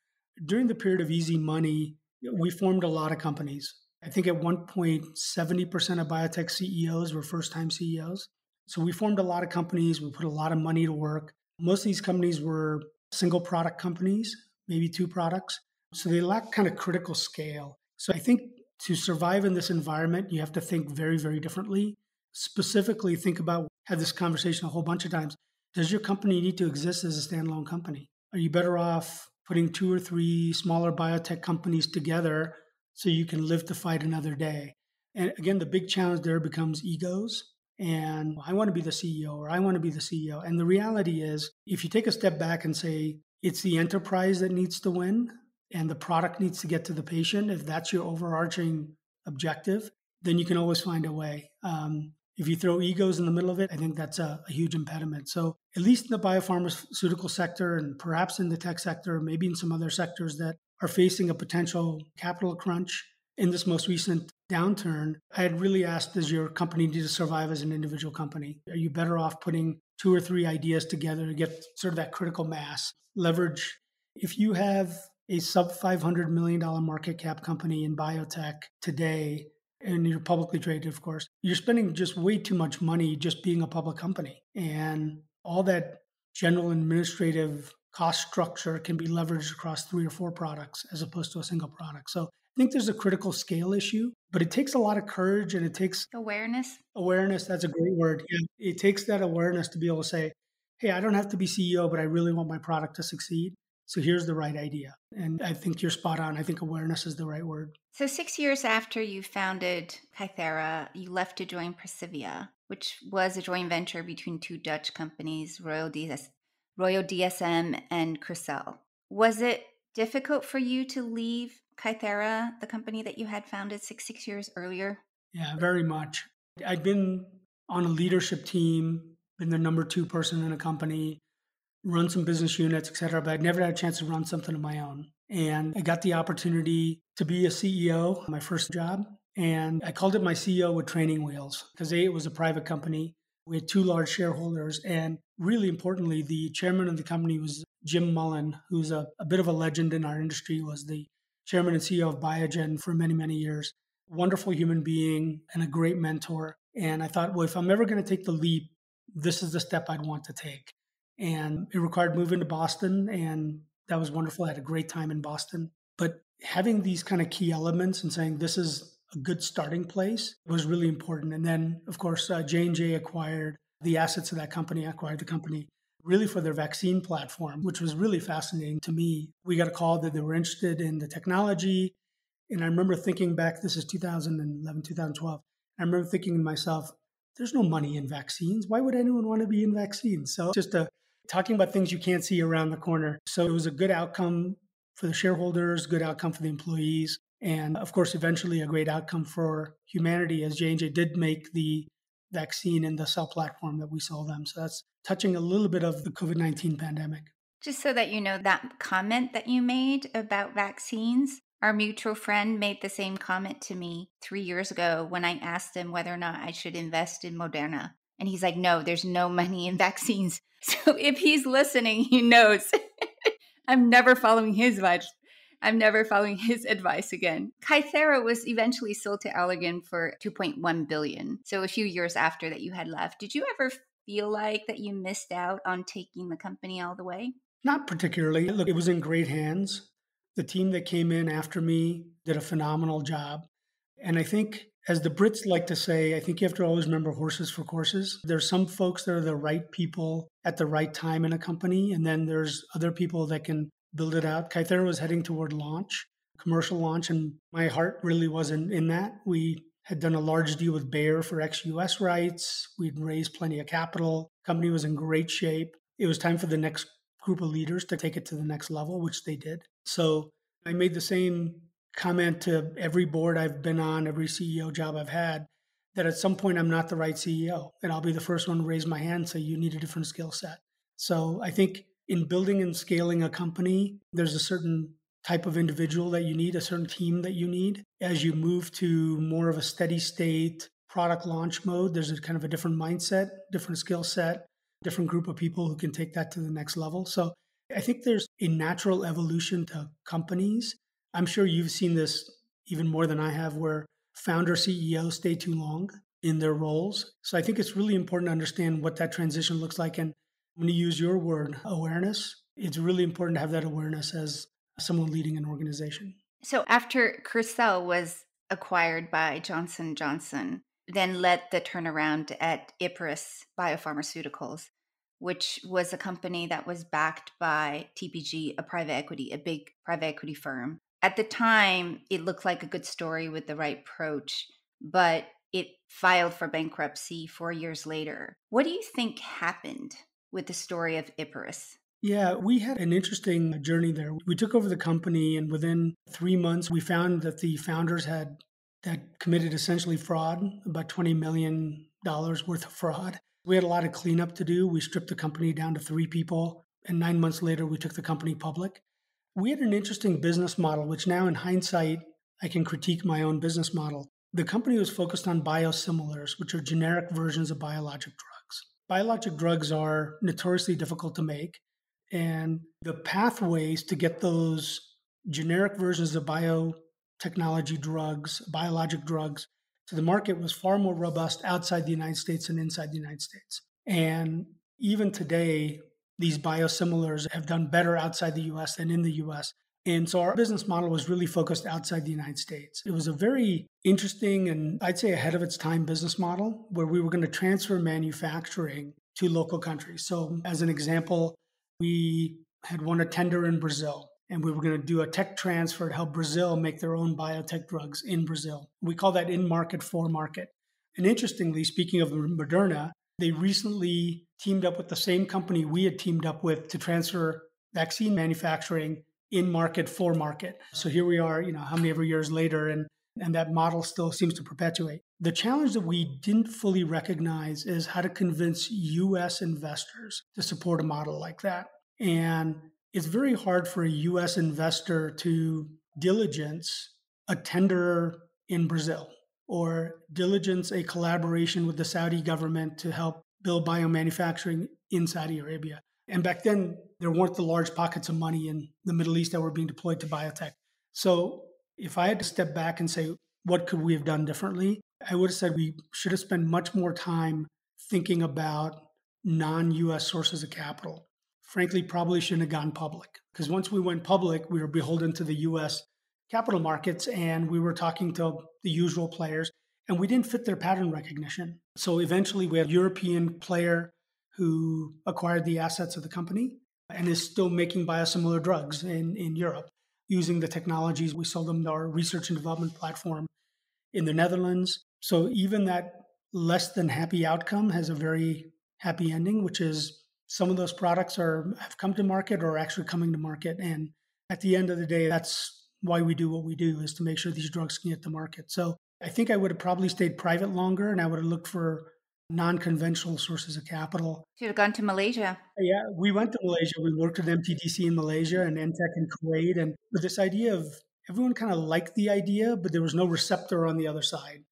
during the period of easy money, we formed a lot of companies. I think at one point, seventy percent of biotech C E Os were first-time C E Os. So we formed a lot of companies. We put a lot of money to work. Most of these companies were single-product companies, maybe two products. So they lacked kind of critical scale. So I think to survive in this environment, you have to think very, very differently. Specifically, think about, had this conversation a whole bunch of times, does your company need to exist as a standalone company? Are you better off putting two or three smaller biotech companies together so you can live to fight another day? And again, the big challenge there becomes egos. And I want to be the C E O, or I want to be the C E O. And the reality is, if you take a step back and say, it's the enterprise that needs to win and the product needs to get to the patient. If that's your overarching objective, then you can always find a way. Um, if you throw egos in the middle of it, I think that's a, a huge impediment. So at least in the biopharmaceutical sector and perhaps in the tech sector, maybe in some other sectors that are facing a potential capital crunch in this most recent downturn, I had really asked, does your company need to survive as an individual company? Are you better off putting two or three ideas together to get sort of that critical mass leverage? If you have a sub five hundred million dollars market cap company in biotech today, and you're publicly traded, of course, you're spending just way too much money just being a public company. And all that general administrative cost structure can be leveraged across three or four products as opposed to a single product. So I think there's a critical scale issue, but it takes a lot of courage and it takes awareness. Awareness, that's a great word. Yeah. It takes that awareness to be able to say, hey, I don't have to be C E O, but I really want my product to succeed. So here's the right idea. And I think you're spot on. I think awareness is the right word. So six years after you founded Kythera, you left to join Percivia, which was a joint venture between two Dutch companies, Royal, D S- Royal D S M and Cricel. Was it difficult for you to leave Kythera, the company that you had founded six, six years earlier? Yeah, very much. I'd been on a leadership team, been the number two person in a company, run some business units, et cetera, but I'd never had a chance to run something of my own. And I got the opportunity to be a C E O, my first job. And I called it my C E O with training wheels because A, it was a private company. We had two large shareholders. And really importantly, the chairman of the company was Jim Mullen, who's a, a bit of a legend in our industry, was the chairman and C E O of Biogen for many, many years. Wonderful human being and a great mentor. And I thought, well, if I'm ever going to take the leap, this is the step I'd want to take. And it required moving to Boston, and that was wonderful. I had a great time in Boston. But having these kind of key elements and saying this is a good starting place was really important. And then, of course, uh, J and J acquired the assets of that company, acquired the company really for their vaccine platform, which was really fascinating to me. We got a call that they were interested in the technology. And I remember thinking back, this is two thousand eleven, two thousand twelve. I remember thinking to myself, there's no money in vaccines. Why would anyone want to be in vaccines? So just a talking about things you can't see around the corner. So it was a good outcome for the shareholders, good outcome for the employees, and of course, eventually a great outcome for humanity as J and J did make the vaccine and the cell platform that we sold them. So that's touching a little bit of the COVID nineteen pandemic. Just so that you know, that comment that you made about vaccines, our mutual friend made the same comment to me three years ago when I asked him whether or not I should invest in Moderna. And he's like, no, there's no money in vaccines. So if he's listening, he knows I'm never following his advice. I'm never following his advice again. Kythera was eventually sold to Allergan for two point one billion dollars. So a few years after that you had left, did you ever feel like that you missed out on taking the company all the way? Not particularly. Look, it was in great hands. The team that came in after me did a phenomenal job. And I think, as the Brits like to say, I think you have to always remember horses for courses. There's some folks that are the right people at the right time in a company, and then there's other people that can build it out. Kythera was heading toward launch, commercial launch, and my heart really wasn't in that. We had done a large deal with Bayer for ex-U S rights. We'd raised plenty of capital. Company was in great shape. It was time for the next group of leaders to take it to the next level, which they did. So I made the same comment to every board I've been on, every C E O job I've had, that at some point I'm not the right C E O. And I'll be the first one to raise my hand and say, you need a different skill set. So I think in building and scaling a company, there's a certain type of individual that you need, a certain team that you need. As you move to more of a steady state product launch mode, there's a kind of a different mindset, different skill set, different group of people who can take that to the next level. So I think there's a natural evolution to companies. I'm sure you've seen this even more than I have, where founder C E Os stay too long in their roles. So I think it's really important to understand what that transition looks like. And I'm going to use your word, awareness. It's really important to have that awareness as someone leading an organization. So after Cricel was acquired by Johnson and Johnson, then led the turnaround at Epirus Biopharmaceuticals, which was a company that was backed by T P G, a private equity, a big private equity firm. At the time, it looked like a good story with the right approach, but it filed for bankruptcy four years later. What do you think happened with the story of Epirus? Yeah, we had an interesting journey there. We took over the company, and within three months, we found that the founders had that committed essentially fraud, about twenty million dollars worth of fraud. We had a lot of cleanup to do. We stripped the company down to three people, and nine months later, we took the company public. We had an interesting business model, which now in hindsight, I can critique my own business model. The company was focused on biosimilars, which are generic versions of biologic drugs. Biologic drugs are notoriously difficult to make. And the pathways to get those generic versions of biotechnology drugs, biologic drugs, to the market was far more robust outside the United States than inside the United States. And even today, these biosimilars have done better outside the U S than in the U S. And so our business model was really focused outside the United States. It was a very interesting and I'd say ahead of its time business model where we were going to transfer manufacturing to local countries. So as an example, we had won a tender in Brazil, and we were going to do a tech transfer to help Brazil make their own biotech drugs in Brazil. We call that in-market, for-market. And interestingly, speaking of Moderna, they recently teamed up with the same company we had teamed up with to transfer vaccine manufacturing in-market, for-market. So here we are, you know, how many ever years later, and, and that model still seems to perpetuate. The challenge that we didn't fully recognize is how to convince U S investors to support a model like that. And it's very hard for a U S investor to diligence a tender in Brazil or diligence a collaboration with the Saudi government to help build biomanufacturing in Saudi Arabia. And back then, there weren't the large pockets of money in the Middle East that were being deployed to biotech. So if I had to step back and say, what could we have done differently? I would have said we should have spent much more time thinking about non-U S sources of capital. Frankly, probably shouldn't have gone public, because once we went public, we were beholden to the U S capital markets, and we were talking to the usual players, and we didn't fit their pattern recognition. So eventually we had a European player who acquired the assets of the company and is still making biosimilar drugs in, in Europe using the technologies. We sold them to our research and development platform in the Netherlands. So even that less than happy outcome has a very happy ending, which is some of those products are have come to market or are actually coming to market. And at the end of the day, that's why we do what we do, is to make sure these drugs can get to market. So I think I would have probably stayed private longer, and I would have looked for non-conventional sources of capital. Should have gone to Malaysia. Yeah, we went to Malaysia. We worked with M T D C in Malaysia and Entech in Kuwait. And with this idea of everyone kind of liked the idea, but there was no receptor on the other side,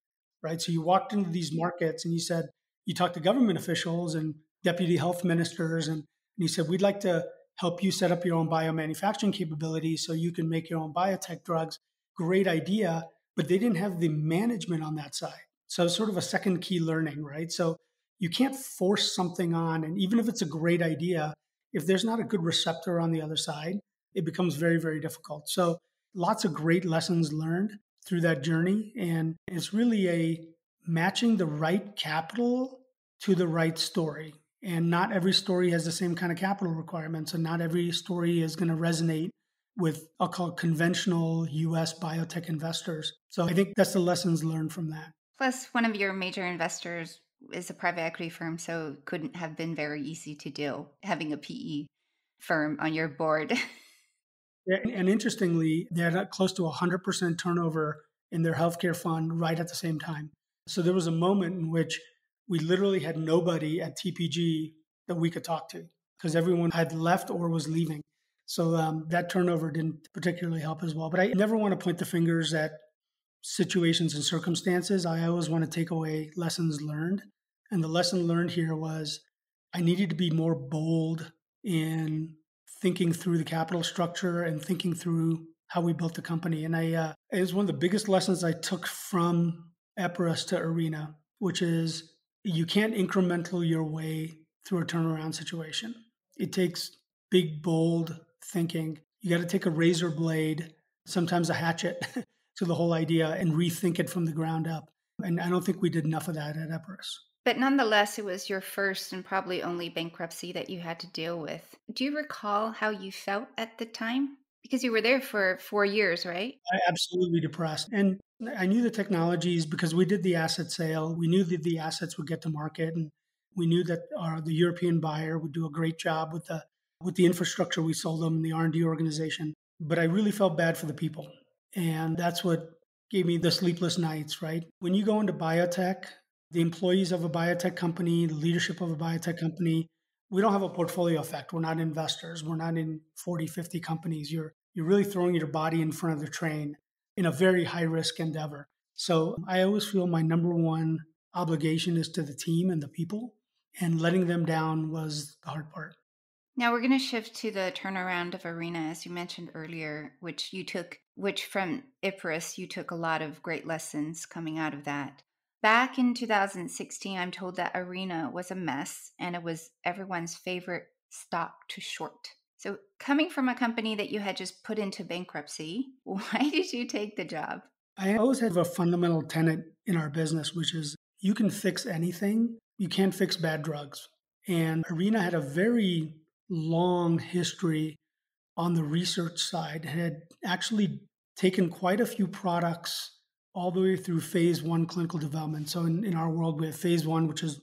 right? So you walked into these markets and you said, you talked to government officials and deputy health ministers, and, and you said, we'd like to help you set up your own biomanufacturing capabilities so you can make your own biotech drugs. Great idea, but they didn't have the management on that side. So sort of a second key learning, right? So you can't force something on. And even if it's a great idea, if there's not a good receptor on the other side, it becomes very, very difficult. So lots of great lessons learned through that journey. And it's really a matching the right capital to the right story. And not every story has the same kind of capital requirements. And not every story is going to resonate with, I'll call it, conventional U S biotech investors. So I think that's the lessons learned from that. Plus, one of your major investors is a private equity firm, so it couldn't have been very easy to deal, having a P E firm on your board. Yeah, and interestingly, they had close to one hundred percent turnover in their healthcare fund right at the same time. So there was a moment in which we literally had nobody at T P G that we could talk to because everyone had left or was leaving. So um, that turnover didn't particularly help as well. But I never want to point the fingers at situations and circumstances. I always want to take away lessons learned. And the lesson learned here was I needed to be more bold in thinking through the capital structure and thinking through how we built the company. And I uh, it was one of the biggest lessons I took from Epirus to Arena, which is you can't incremental your way through a turnaround situation. It takes big, bold thinking. You got to take a razor blade, sometimes a hatchet, to the whole idea and rethink it from the ground up. And I don't think we did enough of that at Epirus. But nonetheless, it was your first and probably only bankruptcy that you had to deal with. Do you recall how you felt at the time? Because you were there for four years, right? I absolutely depressed. And I knew the technologies because we did the asset sale. We knew that the assets would get to market. And we knew that our, the European buyer would do a great job with the with the infrastructure we sold them, the R and D organization. But I really felt bad for the people. And that's what gave me the sleepless nights, right? When you go into biotech, the employees of a biotech company, the leadership of a biotech company, we don't have a portfolio effect. We're not investors. We're not in forty, fifty companies. You're, you're really throwing your body in front of the train in a very high-risk endeavor. So I always feel my number one obligation is to the team and the people, and letting them down was the hard part. Now we're going to shift to the turnaround of Arena, as you mentioned earlier, which you took, which from Epirus, you took a lot of great lessons coming out of that. Back in two thousand sixteen, I'm told that Arena was a mess and it was everyone's favorite stock to short. So coming from a company that you had just put into bankruptcy, why did you take the job? I always have a fundamental tenet in our business, which is you can fix anything. You can't fix bad drugs. And Arena had a very long history on the research side. It had actually taken quite a few products all the way through phase one clinical development. So in, in our world, we have phase one, which is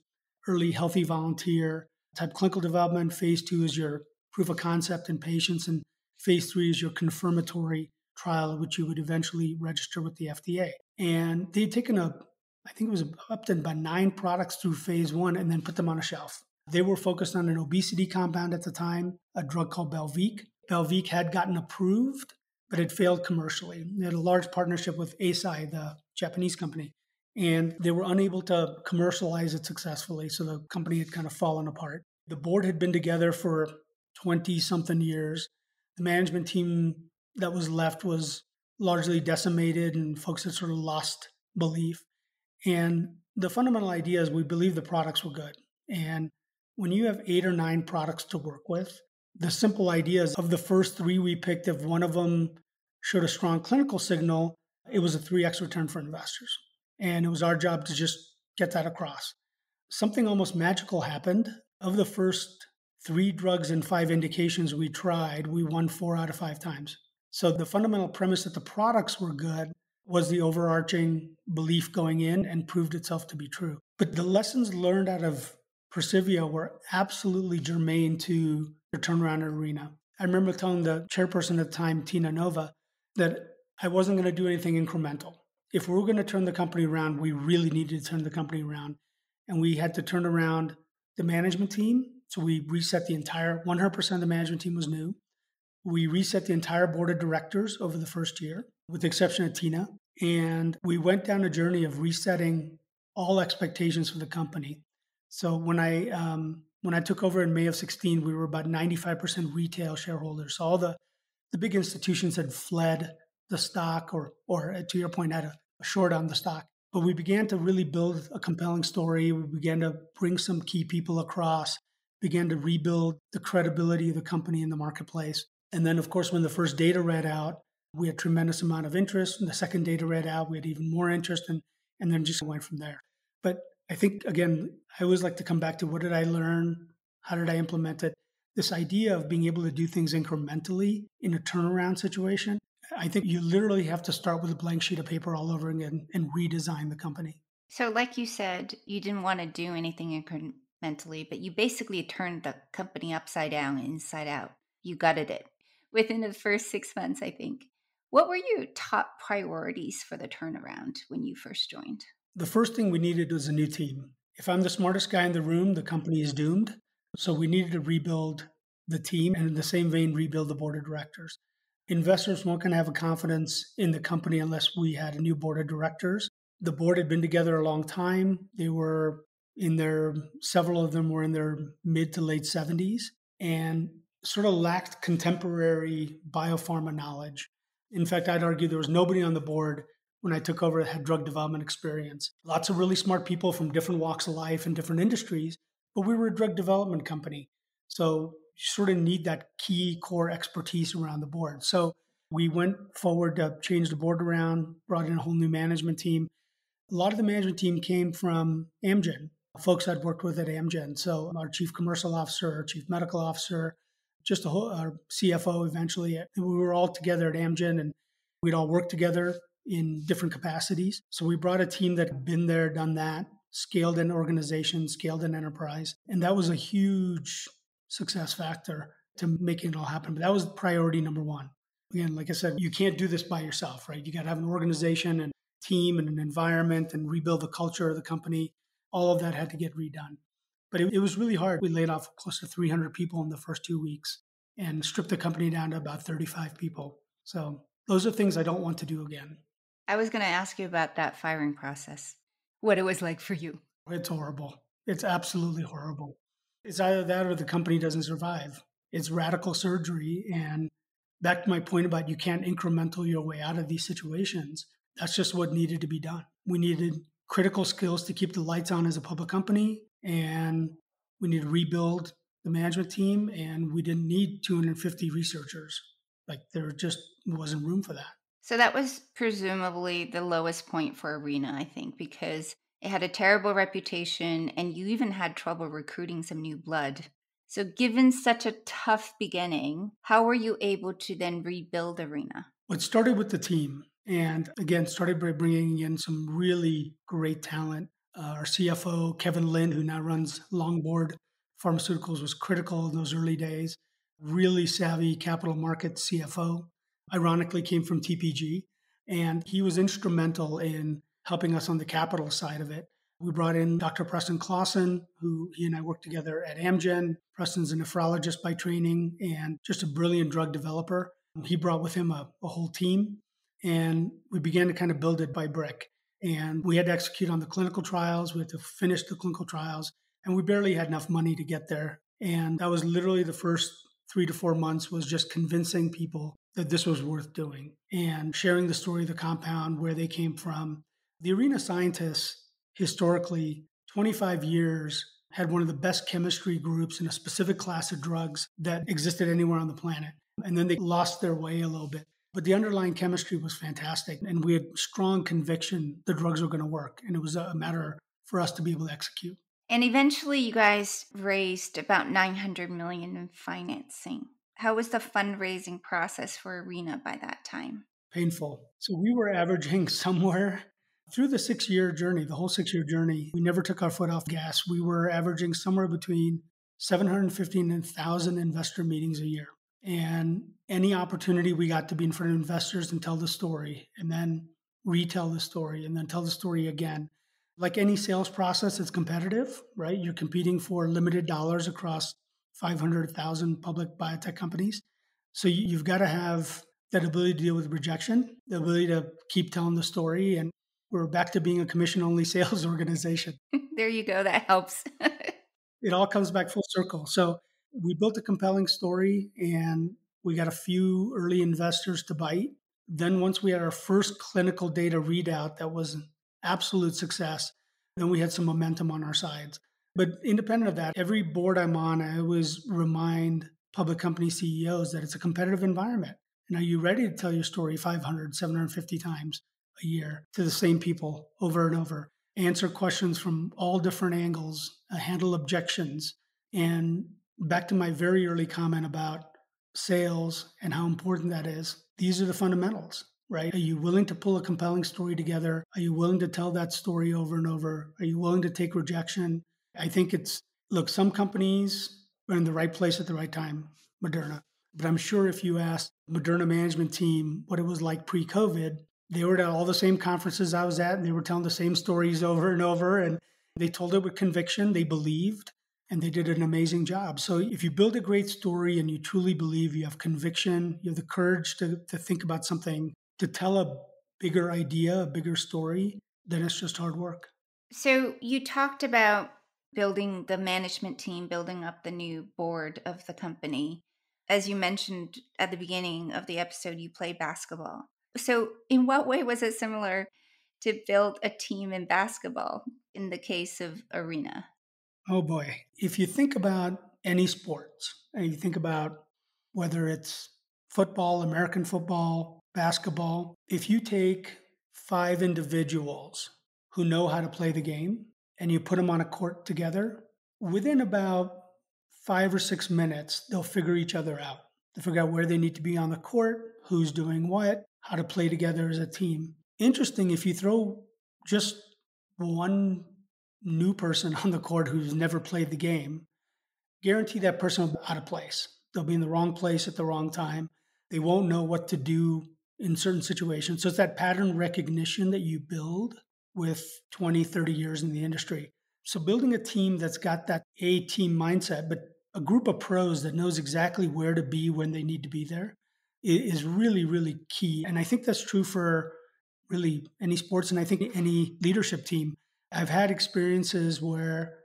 early healthy volunteer type clinical development. Phase two is your proof of concept in patients. And phase three is your confirmatory trial, which you would eventually register with the F D A. And they had taken a, I think it was up to about nine products through phase one and then put them on a shelf. They were focused on an obesity compound at the time, a drug called Belviq. Belviq had gotten approved, but it failed commercially. They had a large partnership with Eisai, the Japanese company, and they were unable to commercialize it successfully. So the company had kind of fallen apart. The board had been together for twenty-something years. The management team that was left was largely decimated, and folks had sort of lost belief. And the fundamental idea is we believe the products were good. And when you have eight or nine products to work with, the simple idea is of the first three we picked, if one of them showed a strong clinical signal, it was a three X return for investors. And it was our job to just get that across. Something almost magical happened. Of the first three drugs and five indications we tried, we won four out of five times. So the fundamental premise that the products were good was the overarching belief going in and proved itself to be true. But the lessons learned out of Percivia were absolutely germane to the turnaround Arena. I remember telling the chairperson at the time, Tina Nova, that I wasn't going to do anything incremental. If we were going to turn the company around, we really needed to turn the company around. And we had to turn around the management team. So we reset the entire, one hundred percent of the management team was new. We reset the entire board of directors over the first year, with the exception of Tina. And we went down a journey of resetting all expectations for the company. So when I um, when I took over in May of sixteen, we were about ninety-five percent retail shareholders. So all the, the big institutions had fled the stock or, or to your point, had a, a short on the stock. But we began to really build a compelling story. We began to bring some key people across, began to rebuild the credibility of the company in the marketplace. And then, of course, when the first data read out, we had a tremendous amount of interest. And the second data read out, we had even more interest, and, and then just went from there. But I think, again, I always like to come back to what did I learn? How did I implement it? This idea of being able to do things incrementally in a turnaround situation, I think you literally have to start with a blank sheet of paper all over again and redesign the company. So like you said, you didn't want to do anything incrementally, but you basically turned the company upside down, inside out. You gutted it within the first six months, I think. What were your top priorities for the turnaround when you first joined? The first thing we needed was a new team. If I'm the smartest guy in the room, the company is doomed. So we needed to rebuild the team and in the same vein, rebuild the board of directors. Investors weren't going to have a confidence in the company unless we had a new board of directors. The board had been together a long time. They were in their, several of them were in their mid to late seventies and sort of lacked contemporary biopharma knowledge. In fact, I'd argue there was nobody on the board when I took over that had drug development experience. Lots of really smart people from different walks of life and different industries, but we were a drug development company. So you sort of need that key core expertise around the board. So we went forward to change the board around, brought in a whole new management team. A lot of the management team came from Amgen, folks I'd worked with at Amgen. So our chief commercial officer, our chief medical officer, just a whole, our C F O eventually. We were all together at Amgen and we'd all work together in different capacites. So we brought a team that had been there, done that, scaled an organization, scaled an enterprise. And that was a huge success factor to make it all happen. But that was priority number one. Again, like I said, you can't do this by yourself, right? You got to have an organization and team and an environment and rebuild the culture of the company. All of that had to get redone. But it, it was really hard. We laid off close to three hundred people in the first two weeks and stripped the company down to about thirty-five people. So those are things I don't want to do again. I was going to ask you about that firing process, what it was like for you. It's horrible. It's absolutely horrible. It's either that or the company doesn't survive. It's radical surgery. And back to my point about you can't incremental your way out of these situations. That's just what needed to be done. We needed critical skills to keep the lights on as a public company. And we needed to rebuild the management team. And we didn't need two hundred fifty researchers. Like there just wasn't room for that. So that was presumably the lowest point for Arena, I think, because it had a terrible reputation and you even had trouble recruiting some new blood. So given such a tough beginning, how were you able to then rebuild Arena? Well, it started with the team. And again, started by bringing in some really great talent. Uh, our C F O, Kevin Lynn, who now runs Longboard Pharmaceuticals, was critical in those early days. Really savvy capital market C F O, ironically came from T P G. And he was instrumental in helping us on the capital side of it. We brought in Doctor Preston Clausen, who he and I worked together at Amgen. Preston's a nephrologist by training and just a brilliant drug developer. He brought with him a, a whole team, and we began to kind of build it by brick. And we had to execute on the clinical trials. We had to finish the clinical trials, and we barely had enough money to get there. And that was literally the first three to four months was just convincing people that this was worth doing and sharing the story of the compound, where they came from. The Arena scientists, historically, twenty-five years, had one of the best chemistry groups in a specific class of drugs that existed anywhere on the planet. And then they lost their way a little bit. But the underlying chemistry was fantastic. And we had strong conviction the drugs were going to work. And it was a matter for us to be able to execute. And eventually, you guys raised about nine hundred million dollars in financing. How was the fundraising process for Arena by that time? Painful. So we were averaging somewhere... Through the six-year journey, the whole six-year journey, we never took our foot off gas. We were averaging somewhere between seven hundred fifty and one thousand investor meetings a year. And any opportunity we got to be in front of investors and tell the story, and then retell the story, and then tell the story again. Like any sales process, it's competitive, right? You're competing for limited dollars across five hundred thousand public biotech companies. So you've got to have that ability to deal with rejection, the ability to keep telling the story, and we're back to being a commission-only sales organization. There you go. That helps. It all comes back full circle. So we built a compelling story, and we got a few early investors to bite. Then once we had our first clinical data readout that was an absolute success, then we had some momentum on our sides. But independent of that, every board I'm on, I always remind public company C E Os that it's a competitive environment. And are you ready to tell your story five hundred, seven hundred fifty times a year to the same people over and over, answer questions from all different angles, handle objections? And back to my very early comment about sales and how important that is, these are the fundamentals, right? Are you willing to pull a compelling story together? Are you willing to tell that story over and over? Are you willing to take rejection? I think it's, look, some companies are in the right place at the right time, Moderna. But I'm sure if you asked Moderna management team what it was like pre-COVID, they were at all the same conferences I was at, and they were telling the same stories over and over, and they told it with conviction, they believed, and they did an amazing job. So if you build a great story and you truly believe, you have conviction, you have the courage to, to think about something, to tell a bigger idea, a bigger story, then it's just hard work. So you talked about building the management team, building up the new board of the company. As you mentioned at the beginning of the episode, you play basketball. So in what way was it similar to build a team in basketball in the case of Arena? Oh boy. If you think about any sports, and you think about whether it's football, American football, basketball, if you take five individuals who know how to play the game and you put them on a court together, within about five or six minutes, they'll figure each other out. They'll figure out where they need to be on the court, who's doing what, how to play together as a team. Interesting, if you throw just one new person on the court who's never played the game, guarantee that person will be out of place. They'll be in the wrong place at the wrong time. They won't know what to do in certain situations. So it's that pattern recognition that you build with twenty, thirty years in the industry. So building a team that's got that A team mindset, but a group of pros that knows exactly where to be when they need to be there is really, really key. And I think that's true for really any sports and I think any leadership team. I've had experiences where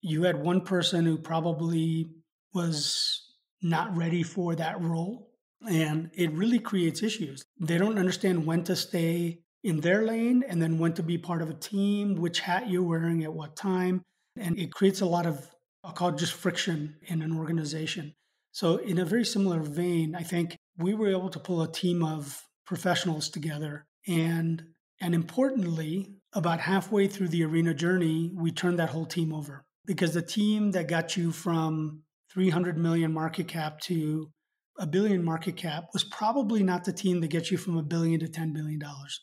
you had one person who probably was not ready for that role, and it really creates issues. They don't understand when to stay in their lane and then when to be part of a team, which hat you're wearing at what time. And it creates a lot of, I'll call it just friction in an organization. So in a very similar vein, I think we were able to pull a team of professionals together. And, and importantly, about halfway through the Arena journey, we turned that whole team over, because the team that got you from three hundred million market cap to a billion market cap was probably not the team that gets you from a billion to ten billion dollars.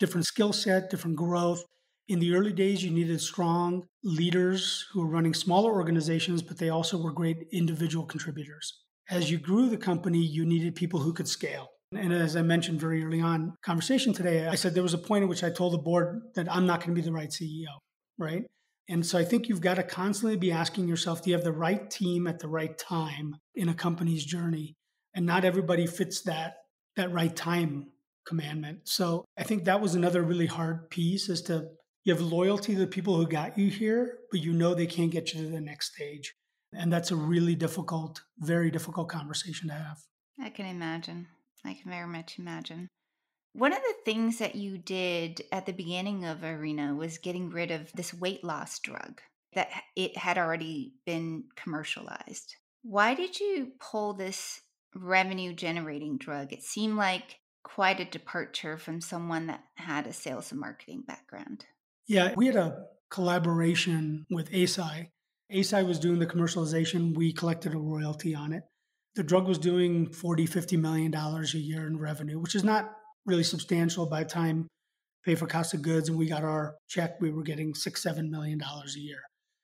Different skill set, different growth. In the early days, you needed strong leaders who were running smaller organizations, but they also were great individual contributors. As you grew the company, you needed people who could scale. And as I mentioned very early on conversation today, I said there was a point at which I told the board that I'm not going to be the right C E O, right? And so I think you've got to constantly be asking yourself, do you have the right team at the right time in a company's journey? And not everybody fits that, that right time commandment. So I think that was another really hard piece, is to, you have loyalty to the people who got you here, but you know they can't get you to the next stage. And that's a really difficult, very difficult conversation to have. I can imagine. I can very much imagine. One of the things that you did at the beginning of Arena was getting rid of this weight loss drug that it had already been commercialized. Why did you pull this revenue generating drug? It seemed like quite a departure from someone that had a sales and marketing background. Yeah, we had a collaboration with Eisai. Eisai was doing the commercialization. We collected a royalty on it. The drug was doing forty, fifty million dollars a year in revenue, which is not really substantial. By the time pay for cost of goods and we got our check, we were getting six, seven million dollars a year.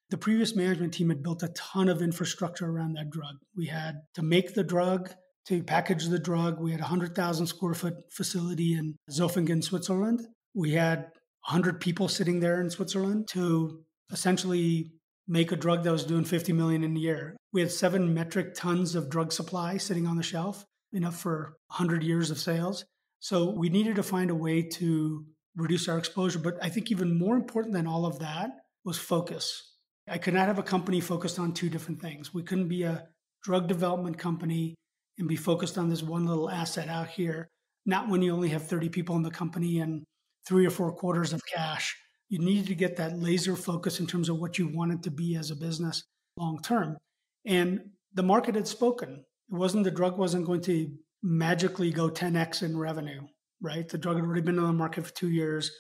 The previous management team had built a ton of infrastructure around that drug. We had to make the drug, to package the drug. We had a hundred thousand square foot facility in Zofingen, Switzerland. We had a hundred people sitting there in Switzerland to essentially make a drug that was doing fifty million in a year. We had seven metric tons of drug supply sitting on the shelf, enough for a hundred years of sales. So we needed to find a way to reduce our exposure. But I think even more important than all of that was focus. I could not have a company focused on two different things. We couldn't be a drug development company and be focused on this one little asset out here. Not when you only have thirty people in the company and three or four quarters of cash. You needed to get that laser focus in terms of what you wanted to be as a business long term. And the market had spoken. It wasn't, the drug wasn't going to magically go ten X in revenue, right? The drug had already been on the market for two years.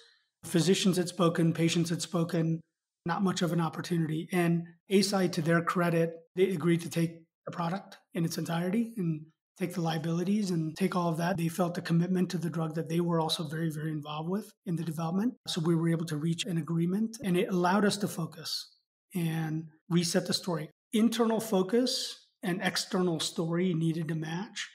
Physicians had spoken, patients had spoken, not much of an opportunity. And Eisai, to their credit, they agreed to take the product in its entirety and take the liabilities and take all of that. They felt the commitment to the drug that they were also very, very involved with in the development. So we were able to reach an agreement, and it allowed us to focus and reset the story. Internal focus and external story needed to match.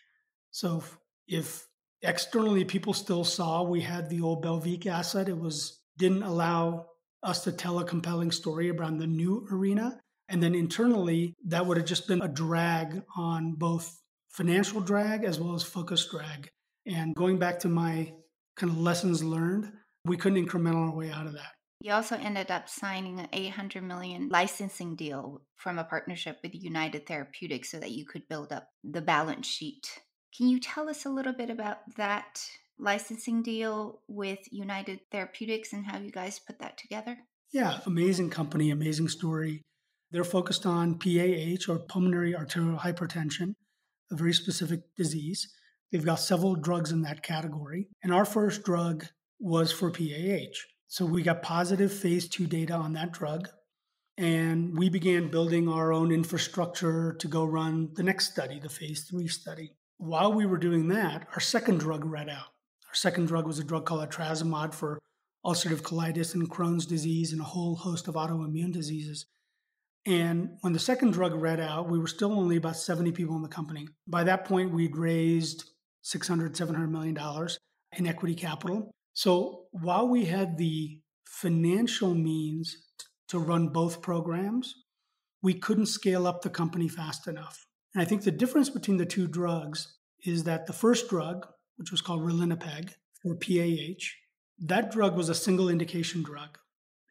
So if externally people still saw we had the old Belvique asset, it was didn't allow us to tell a compelling story around the new Arena. And then internally, that would have just been a drag on both financial drag as well as focus drag. And going back to my kind of lessons learned, we couldn't incremental our way out of that. You also ended up signing an eight hundred million dollars licensing deal from a partnership with United Therapeutics so that you could build up the balance sheet. Can you tell us a little bit about that licensing deal with United Therapeutics and how you guys put that together? Yeah, amazing company, amazing story. They're focused on P A H, or pulmonary arterial hypertension, a very specific disease. They've got several drugs in that category. And our first drug was for P A H. So we got positive phase two data on that drug. And we began building our own infrastructure to go run the next study, the phase three study. While we were doing that, our second drug read out. Our second drug was a drug called Etrasimod for ulcerative colitis and Crohn's disease and a whole host of autoimmune diseases. And when the second drug read out, we were still only about seventy people in the company. By that point, we'd raised six hundred, seven hundred million dollars in equity capital. So while we had the financial means to run both programs, we couldn't scale up the company fast enough. And I think the difference between the two drugs is that the first drug, which was called ralinepag for P A H, that drug was a single indication drug.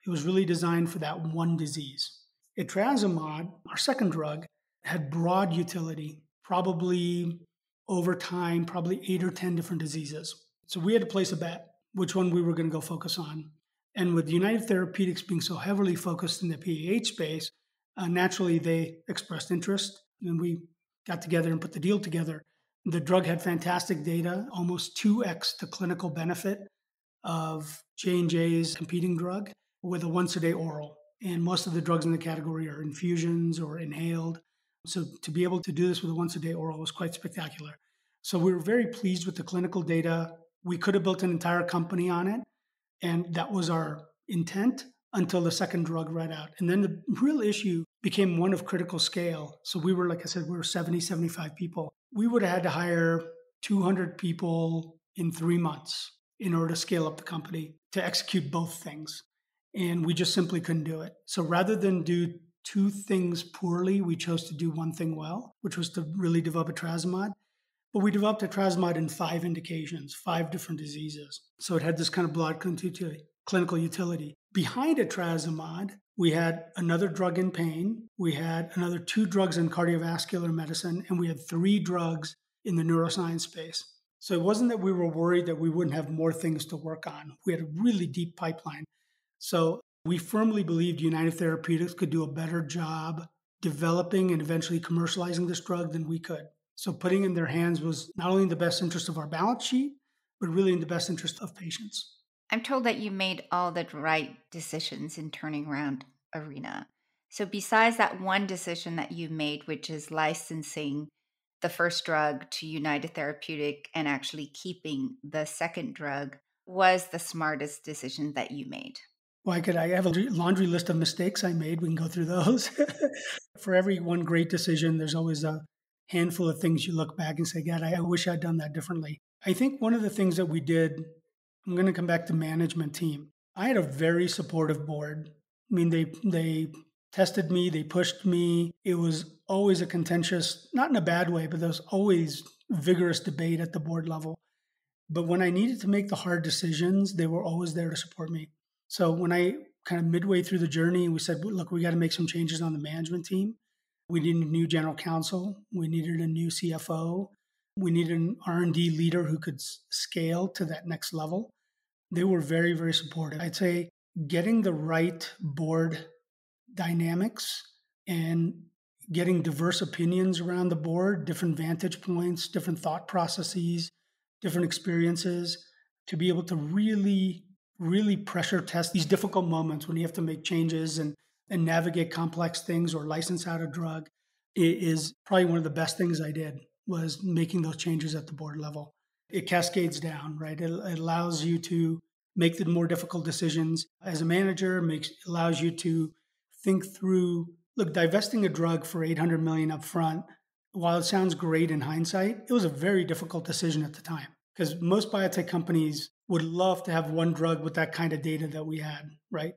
It was really designed for that one disease. Etrasimod, our second drug, had broad utility, probably over time, probably eight or ten different diseases. So we had to place a bet which one we were going to go focus on. And with United Therapeutics being so heavily focused in the P A H space, uh, naturally they expressed interest, and we got together and put the deal together. The drug had fantastic data, almost two X the clinical benefit of J and J's competing drug with a once-a-day oral. And most of the drugs in the category are infusions or inhaled. So to be able to do this with a once-a-day oral was quite spectacular. So we were very pleased with the clinical data. We could have built an entire company on it, and that was our intent until the second drug read out. And then the real issue became one of critical scale. So we were, like I said, we were seventy, seventy-five people. We would have had to hire two hundred people in three months in order to scale up the company to execute both things. And we just simply couldn't do it. So rather than do two things poorly, we chose to do one thing well, which was to really develop etrasimod. But we developed etrasimod in five indications, five different diseases. So it had this kind of broad clinical utility. Behind etrasimod, we had another drug in pain. We had another two drugs in cardiovascular medicine, and we had three drugs in the neuroscience space. So it wasn't that we were worried that we wouldn't have more things to work on. We had a really deep pipeline. So we firmly believed United Therapeutics could do a better job developing and eventually commercializing this drug than we could. So putting it in their hands was not only in the best interest of our balance sheet, but really in the best interest of patients. I'm told that you made all the right decisions in turning around Arena. So besides that one decision that you made, which is licensing the first drug to United Therapeutics and actually keeping the second drug, was the smartest decision that you made? Well, I could. I have a laundry list of mistakes I made. We can go through those. For every one great decision, there's always a handful of things you look back and say, God, I wish I'd done that differently. I think one of the things that we did, I'm going to come back to management team. I had a very supportive board. I mean, they they tested me. They pushed me. It was always a contentious, not in a bad way, but there was always vigorous debate at the board level. But when I needed to make the hard decisions, they were always there to support me. So when I kind of midway through the journey, we said, look, we got to make some changes on the management team. We needed a new general counsel. We needed a new C F O. We needed an R and D leader who could scale to that next level. They were very, very supportive. I'd say getting the right board dynamics and getting diverse opinions around the board, different vantage points, different thought processes, different experiences, to be able to really, really pressure test these difficult moments when you have to make changes and, and navigate complex things or license out a drug. It is probably one of the best things I did, was making those changes at the board level. It cascades down, right? It, it allows you to make the more difficult decisions as a manager, makes allows you to think through, look, divesting a drug for eight hundred million dollars up front, while it sounds great in hindsight, it was a very difficult decision at the time, because most biotech companies would love to have one drug with that kind of data that we had, right?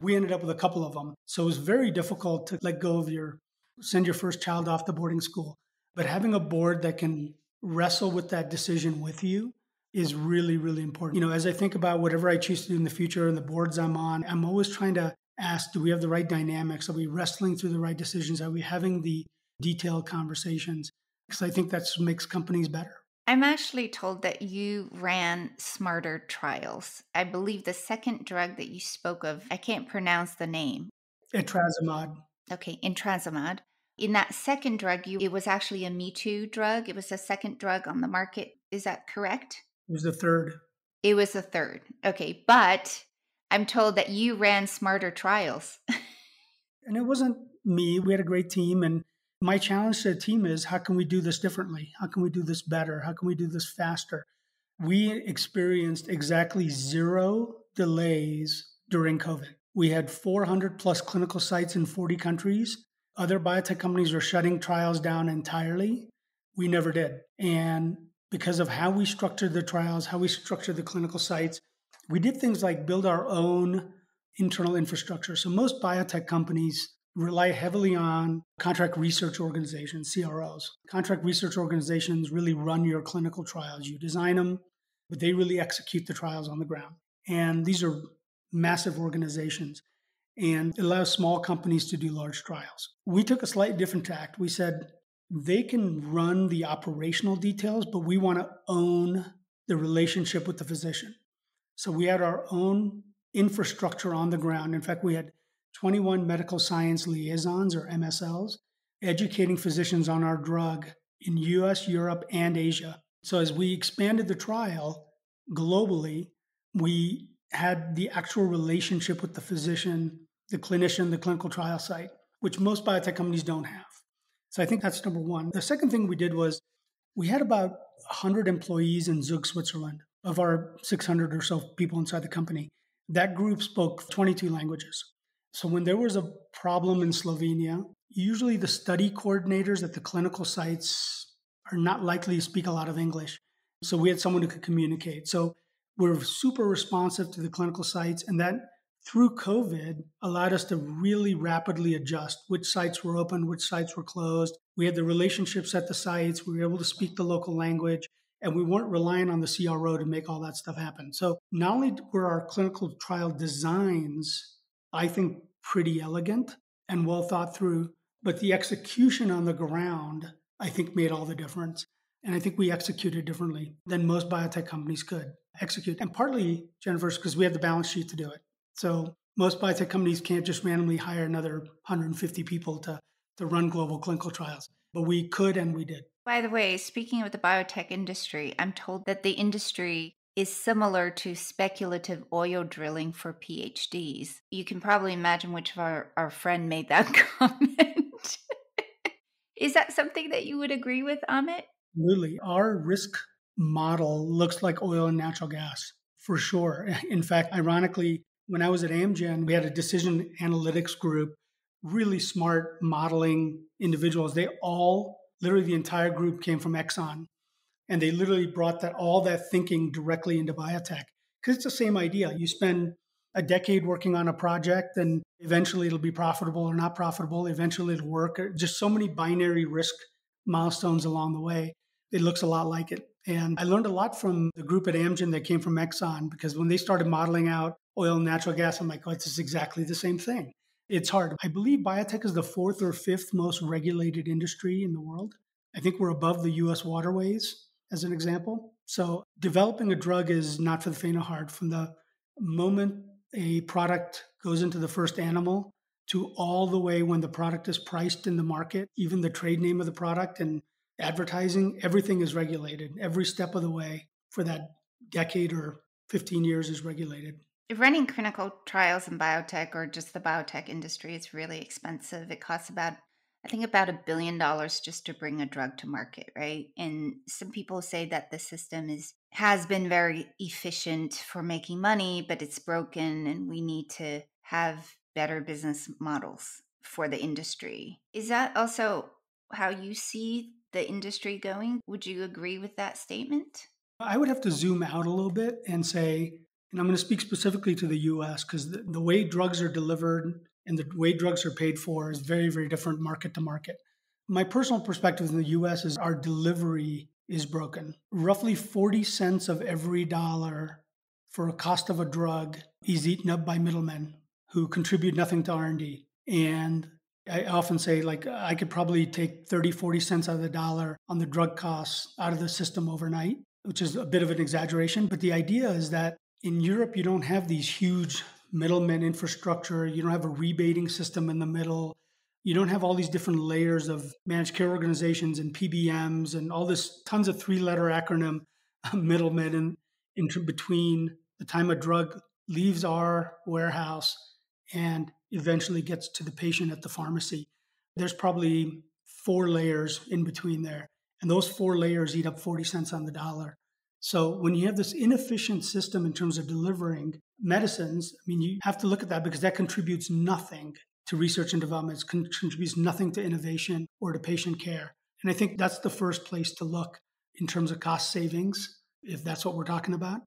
We ended up with a couple of them. So it was very difficult to let go of your, send your first child off to boarding school. But having a board that can wrestle with that decision with you is really, really important. You know, as I think about whatever I choose to do in the future and the boards I'm on, I'm always trying to ask, do we have the right dynamics? Are we wrestling through the right decisions? Are we having the detailed conversations? Because I think that makes companies better. I'm actually told that you ran smarter trials. I believe the second drug that you spoke of, I can't pronounce the name. Etrasimod. Okay, etrasimod. In that second drug, you, it was actually a Me Too drug. It was the second drug on the market. Is that correct? It was the third. It was the third. Okay, but I'm told that you ran smarter trials. And it wasn't me. We had a great team, and my challenge to the team is, how can we do this differently? How can we do this better? How can we do this faster? We experienced exactly zero delays during COVID. We had four hundred plus clinical sites in forty countries. Other biotech companies were shutting trials down entirely. We never did. And because of how we structured the trials, how we structured the clinical sites, we did things like build our own internal infrastructure. So most biotech companies rely heavily on contract research organizations, C R Os. Contract research organizations really run your clinical trials. You design them, but they really execute the trials on the ground. And these are massive organizations and allow small companies to do large trials. We took a slight different tack. We said they can run the operational details, but we want to own the relationship with the physician. So we had our own infrastructure on the ground. In fact, we had twenty-one medical science liaisons, or M S Ls, educating physicians on our drug in U S, Europe, and Asia. So as we expanded the trial globally, we had the actual relationship with the physician, the clinician, the clinical trial site, which most biotech companies don't have. So I think that's number one. The second thing we did was we had about one hundred employees in Zug, Switzerland, of our six hundred or so people inside the company. That group spoke twenty-two languages. So when there was a problem in Slovenia, usually the study coordinators at the clinical sites are not likely to speak a lot of English. So we had someone who could communicate. So we're super responsive to the clinical sites, and that through COVID allowed us to really rapidly adjust which sites were open, which sites were closed. We had the relationships at the sites. We were able to speak the local language, and we weren't relying on the C R O to make all that stuff happen. So not only were our clinical trial designs, I think, pretty elegant and well thought through, but the execution on the ground, I think, made all the difference. And I think we executed differently than most biotech companies could execute. And partly, Jennifer, because we had the balance sheet to do it. So most biotech companies can't just randomly hire another one hundred fifty people to, to run global clinical trials. But we could, and we did. By the way, speaking of the biotech industry, I'm told that the industry is similar to speculative oil drilling for PhDs. You can probably imagine which of our, our friend made that comment. Is that something that you would agree with, Amit? Absolutely. Our risk model looks like oil and natural gas, for sure. In fact, ironically, when I was at Amgen, we had a decision analytics group, really smart modeling individuals. They all, literally the entire group, came from Exxon. And they literally brought that all that thinking directly into biotech, because it's the same idea. You spend a decade working on a project, and eventually it'll be profitable or not profitable. Eventually it'll work. Just so many binary risk milestones along the way. It looks a lot like it. And I learned a lot from the group at Amgen that came from Exxon, because when they started modeling out oil and natural gas, I'm like, oh, this is exactly the same thing. It's hard. I believe biotech is the fourth or fifth most regulated industry in the world. I think we're above the U S waterways, as an example. So developing a drug is not for the faint of heart. From the moment a product goes into the first animal to all the way when the product is priced in the market, even the trade name of the product and advertising, everything is regulated. Every step of the way for that decade or fifteen years is regulated. Running clinical trials in biotech, or just the biotech industry, is really expensive. It costs about I think about a billion dollars just to bring a drug to market, right? And some people say that the system is has been very efficient for making money, but it's broken and we need to have better business models for the industry. Is that also how you see the industry going? Would you agree with that statement? I would have to zoom out a little bit and say, and I'm going to speak specifically to the U S, because the, the way drugs are delivered and the way drugs are paid for is very, very different market to market. My personal perspective in the U S is our delivery is broken. Roughly forty cents of every dollar for a cost of a drug is eaten up by middlemen who contribute nothing to R and D. And I often say, like, I could probably take thirty, forty cents out of the dollar on the drug costs out of the system overnight, which is a bit of an exaggeration. But the idea is that in Europe, you don't have these huge middleman infrastructure. You don't have a rebating system in the middle. You don't have all these different layers of managed care organizations and P B Ms and all this tons of three-letter acronym middlemen in, in between the time a drug leaves our warehouse and eventually gets to the patient at the pharmacy. There's probably four layers in between there. And those four layers eat up forty cents on the dollar. So when you have this inefficient system in terms of delivering, medicines, I mean, you have to look at that because that contributes nothing to research and development. It contributes nothing to innovation or to patient care. And I think that's the first place to look in terms of cost savings, if that's what we're talking about.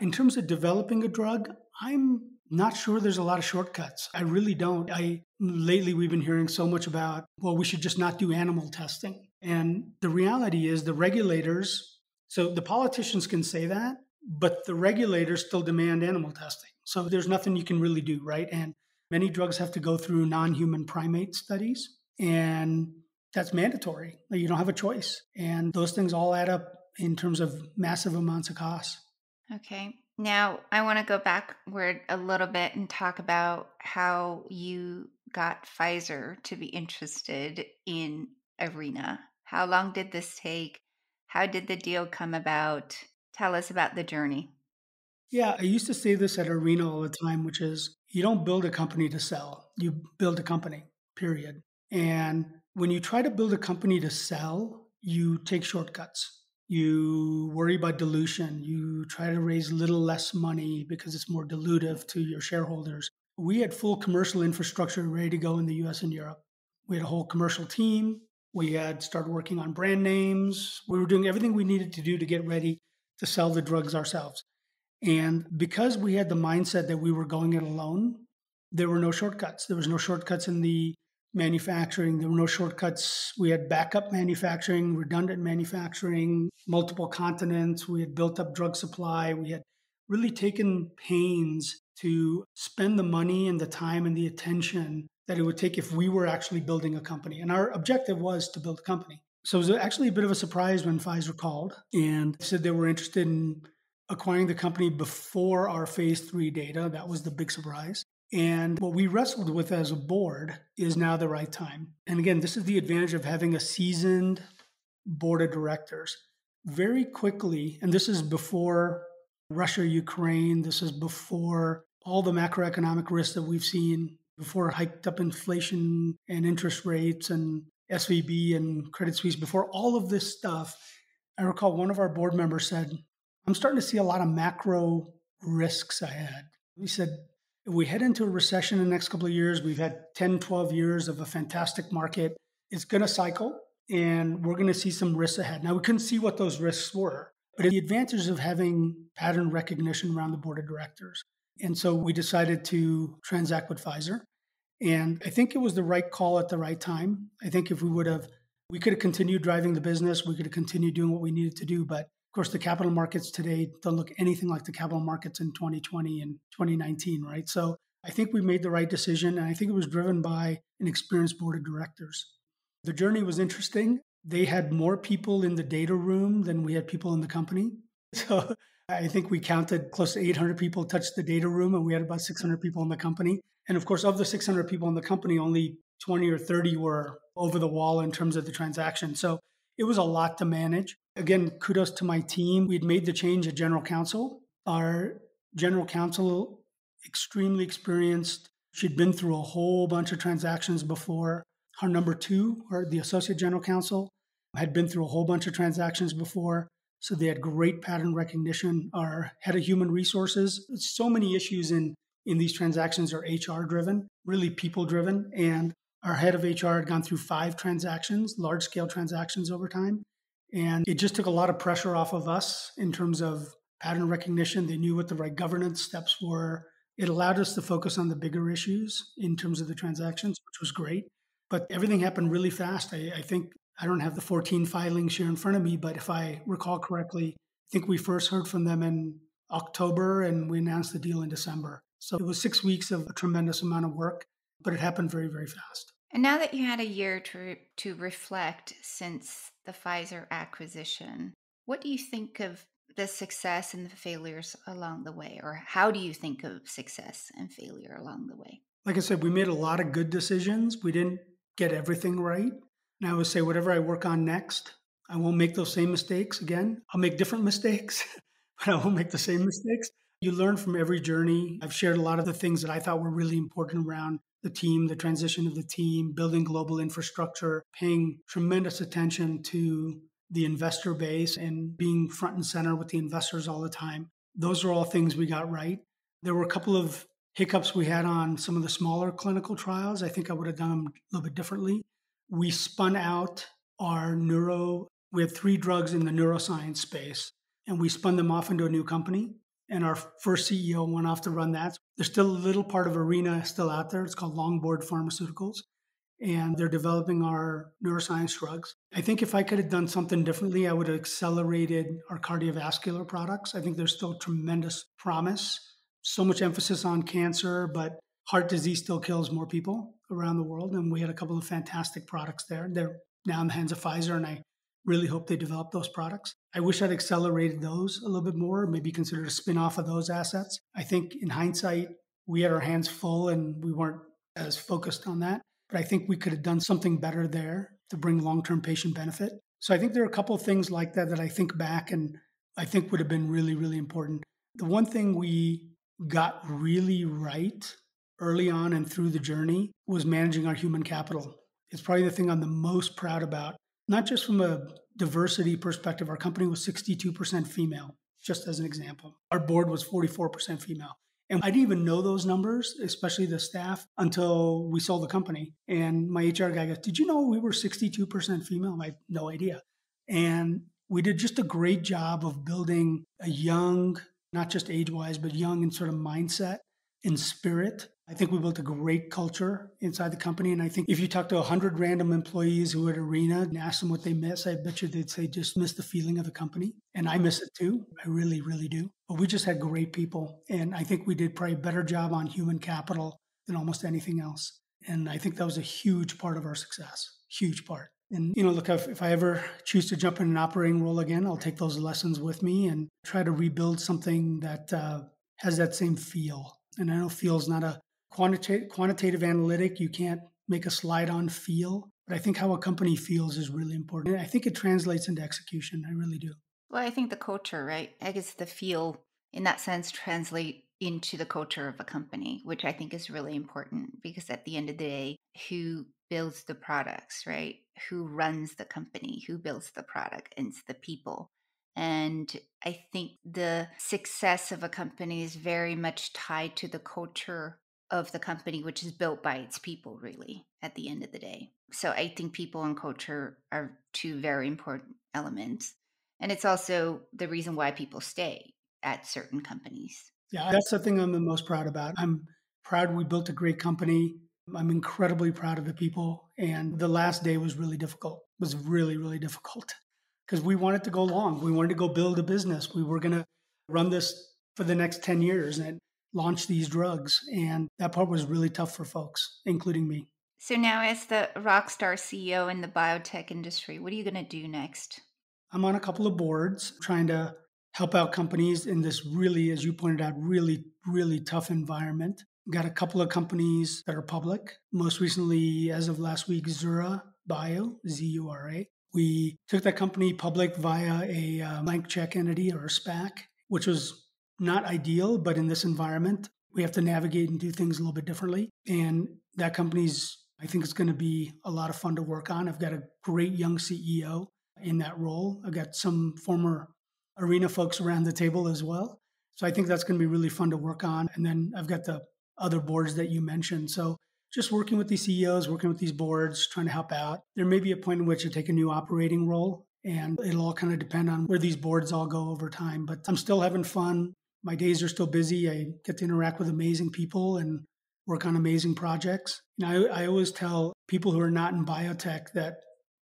In terms of developing a drug, I'm not sure there's a lot of shortcuts. I really don't. I lately we've been hearing so much about, well, we should just not do animal testing. And the reality is the regulators, so the politicians can say that, but the regulators still demand animal testing. So there's nothing you can really do, right? And many drugs have to go through non-human primate studies, and that's mandatory. You don't have a choice. And those things all add up in terms of massive amounts of costs. Okay. Now, I want to go backward a little bit and talk about how you got Pfizer to be interested in Arena. How long did this take? How did the deal come about? Tell us about the journey. Yeah, I used to say this at Arena all the time, which is you don't build a company to sell. You build a company, period. And when you try to build a company to sell, you take shortcuts. You worry about dilution. You try to raise little less money because it's more dilutive to your shareholders. We had full commercial infrastructure ready to go in the U S and Europe. We had a whole commercial team. We had started working on brand names. We were doing everything we needed to do to get ready to sell the drugs ourselves. And because we had the mindset that we were going it alone, there were no shortcuts. There was no shortcuts in the manufacturing. There were no shortcuts. We had backup manufacturing, redundant manufacturing, multiple continents. We had built up drug supply. We had really taken pains to spend the money and the time and the attention that it would take if we were actually building a company. And our objective was to build a company. So it was actually a bit of a surprise when Pfizer called and said they were interested in acquiring the company before our phase three data. That was the big surprise. And what we wrestled with as a board is now the right time. And again, this is the advantage of having a seasoned board of directors. Very quickly, and this is before Russia, Ukraine, this is before all the macroeconomic risks that we've seen, before hiked up inflation and interest rates and S V B and Credit Suisse, before all of this stuff, I recall one of our board members said, I'm starting to see a lot of macro risks ahead. He said, if we head into a recession in the next couple of years, we've had ten, twelve years of a fantastic market. It's going to cycle and we're going to see some risks ahead. Now, we couldn't see what those risks were, but the advantage of having pattern recognition around the board of directors. And so we decided to transact with Pfizer. And I think it was the right call at the right time. I think if we would have, we could have continued driving the business, we could have continued doing what we needed to do. But of course, the capital markets today don't look anything like the capital markets in twenty twenty and twenty nineteen, right? So I think we made the right decision. And I think it was driven by an experienced board of directors. The journey was interesting. They had more people in the data room than we had people in the company. So I think we counted close to eight hundred people touched the data room, and we had about six hundred people in the company. And of course, of the six hundred people in the company, only twenty or thirty were over the wall in terms of the transaction. So it was a lot to manage. Again, kudos to my team. We'd made the change at general counsel. Our general counsel, extremely experienced. She'd been through a whole bunch of transactions before. Her number two, or the associate general counsel, had been through a whole bunch of transactions before. So they had great pattern recognition. Our head of human resources, so many issues in, in these transactions are H R driven, really people driven. And our head of H R had gone through five transactions, large scale transactions over time. And it just took a lot of pressure off of us in terms of pattern recognition. They knew what the right governance steps were. It allowed us to focus on the bigger issues in terms of the transactions, which was great. But everything happened really fast. I, I think I don't have the fourteen filings here in front of me, but if I recall correctly, I think we first heard from them in October and we announced the deal in December. So it was six weeks of a tremendous amount of work, but it happened very, very fast. And now that you had a year to, re- to reflect since the Pfizer acquisition, what do you think of the success and the failures along the way? Or how do you think of success and failure along the way? Like I said, we made a lot of good decisions. We didn't get everything right. And I would say whatever I work on next, I won't make those same mistakes again. I'll make different mistakes, but I won't make the same mistakes. You learn from every journey. I've shared a lot of the things that I thought were really important around the team, the transition of the team, building global infrastructure, paying tremendous attention to the investor base and being front and center with the investors all the time. Those are all things we got right. There were a couple of hiccups we had on some of the smaller clinical trials. I think I would have done them a little bit differently. We spun out our neuro, we had three drugs in the neuroscience space, and we spun them off into a new company. And our first C E O went off to run that. There's still a little part of Arena still out there. It's called Longboard Pharmaceuticals, and they're developing our neuroscience drugs. I think if I could have done something differently, I would have accelerated our cardiovascular products. I think there's still tremendous promise. So much emphasis on cancer, but heart disease still kills more people around the world. And we had a couple of fantastic products there. They're now in the hands of Pfizer, and I really hope they develop those products. I wish I'd accelerated those a little bit more, maybe considered a spin-off of those assets. I think in hindsight, we had our hands full and we weren't as focused on that. But I think we could have done something better there to bring long-term patient benefit. So I think there are a couple of things like that that I think back and I think would have been really, really important. The one thing we got really right early on and through the journey was managing our human capital. It's probably the thing I'm the most proud about, not just from a diversity perspective. Our company was sixty-two percent female, just as an example. Our board was forty-four percent female. And I didn't even know those numbers, especially the staff, until we sold the company. And my H R guy goes, did you know we were sixty-two percent female? I had no idea. And we did just a great job of building a young, not just age-wise, but young in sort of mindset and spirit. I think we built a great culture inside the company. And I think if you talk to one hundred random employees who are at Arena and ask them what they miss, I bet you they'd say just miss the feeling of the company. And I miss it too. I really, really do. But we just had great people. And I think we did probably a better job on human capital than almost anything else. And I think that was a huge part of our success, huge part. And, you know, look, if I ever choose to jump in an operating role again, I'll take those lessons with me and try to rebuild something that uh, has that same feel. And I know feel is not a quantitative, quantitative analytic. You can't make a slide on feel. But I think how a company feels is really important. And I think it translates into execution. I really do. Well, I think the culture, right? I guess the feel in that sense translate into the culture of a company, which I think is really important because at the end of the day, who builds the products, right? Who runs the company, who builds the product, and it's the people. And I think the success of a company is very much tied to the culture of the company, which is built by its people, really, at the end of the day. So I think people and culture are two very important elements. And it's also the reason why people stay at certain companies. Yeah, that's the thing I'm the most proud about. I'm proud we built a great company. I'm incredibly proud of the people. And the last day was really difficult, it was really, really difficult because we wanted to go long. We wanted to go build a business. We were going to run this for the next ten years and launch these drugs. And that part was really tough for folks, including me. So now as the rock star C E O in the biotech industry, what are you going to do next? I'm on a couple of boards trying to help out companies in this really, as you pointed out, really, really tough environment. Got a couple of companies that are public. Most recently, as of last week, Zura Bio, Z U R A. We took that company public via a uh, blank check entity or a SPAC, which was not ideal, but in this environment, we have to navigate and do things a little bit differently. And that company's, I think it's going to be a lot of fun to work on. I've got a great young C E O in that role. I've got some former Arena folks around the table as well. So I think that's going to be really fun to work on. And then I've got the other boards that you mentioned. So just working with these C E Os, working with these boards, trying to help out. There may be a point in which you take a new operating role, and it'll all kind of depend on where these boards all go over time. But I'm still having fun. My days are still busy. I get to interact with amazing people and work on amazing projects. And I, I always tell people who are not in biotech that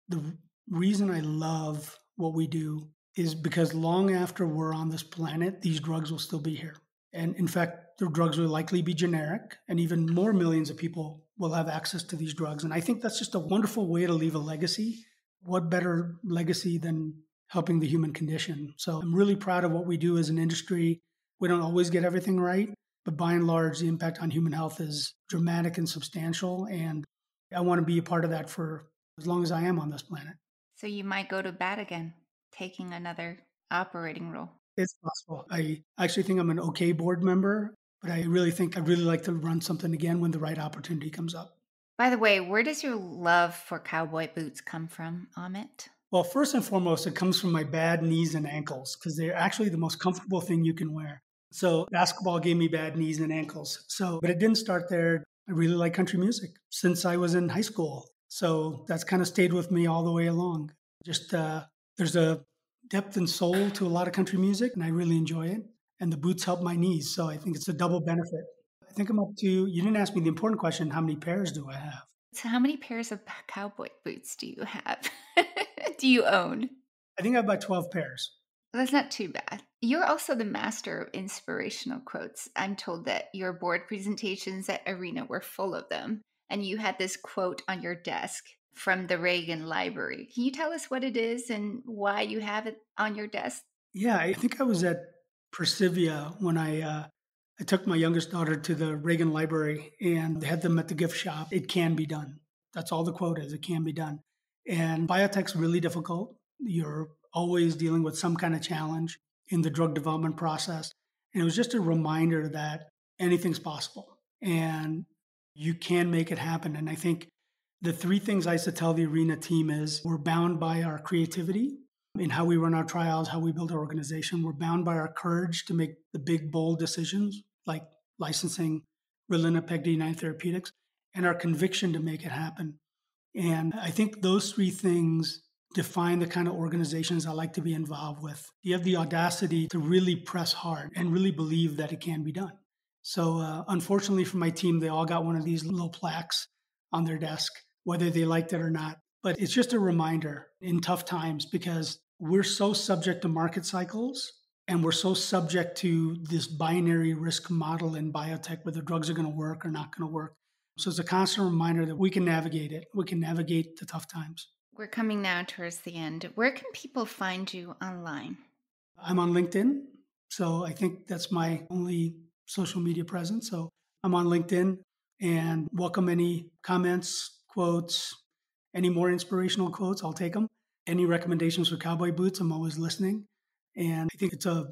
the reason I love what we do is because long after we're on this planet, these drugs will still be here. And in fact, the drugs will likely be generic, and even more millions of people will have access to these drugs. And I think that's just a wonderful way to leave a legacy. What better legacy than helping the human condition? So I'm really proud of what we do as an industry. We don't always get everything right, but by and large, the impact on human health is dramatic and substantial. And I want to be a part of that for as long as I am on this planet. So you might go to bat again, taking another operating role. It's possible. I actually think I'm an okay board member, but I really think I'd really like to run something again when the right opportunity comes up. By the way, where does your love for cowboy boots come from, Amit? Well, first and foremost, it comes from my bad knees and ankles because they're actually the most comfortable thing you can wear. So basketball gave me bad knees and ankles. So, but it didn't start there. I really like country music since I was in high school. So that's kind of stayed with me all the way along. Just uh, there's a depth and soul to a lot of country music, and I really enjoy it. And the boots help my knees. So I think it's a double benefit. I think I'm up to, you didn't ask me the important question, how many pairs do I have? So how many pairs of cowboy boots do you have? Do you own? I think I have about twelve pairs. Well, that's not too bad. You're also the master of inspirational quotes. I'm told that your board presentations at Arena were full of them. And you had this quote on your desk from the Reagan Library. Can you tell us what it is and why you have it on your desk? Yeah, I think I was at Percivia when I uh, I took my youngest daughter to the Reagan Library and they had them at the gift shop. It can be done. That's all the quote is. It can be done. And biotech's really difficult. You're always dealing with some kind of challenge in the drug development process. And it was just a reminder that anything's possible and you can make it happen. And I think the three things I used to tell the Arena team is we're bound by our creativity in how we run our trials, how we build our organization. We're bound by our courage to make the big, bold decisions like licensing ralinepag to United Therapeutics and our conviction to make it happen. And I think those three things define the kind of organizations I like to be involved with. You have the audacity to really press hard and really believe that it can be done. So uh, unfortunately for my team, they all got one of these little plaques on their desk, whether they liked it or not. But it's just a reminder in tough times because we're so subject to market cycles and we're so subject to this binary risk model in biotech where the drugs are going to work or not going to work. So it's a constant reminder that we can navigate it. We can navigate the tough times. We're coming now towards the end. Where can people find you online? I'm on LinkedIn. So I think that's my only social media presence. So I'm on LinkedIn and welcome any comments, quotes, any more inspirational quotes, I'll take them. Any recommendations for cowboy boots, I'm always listening. And I think it's a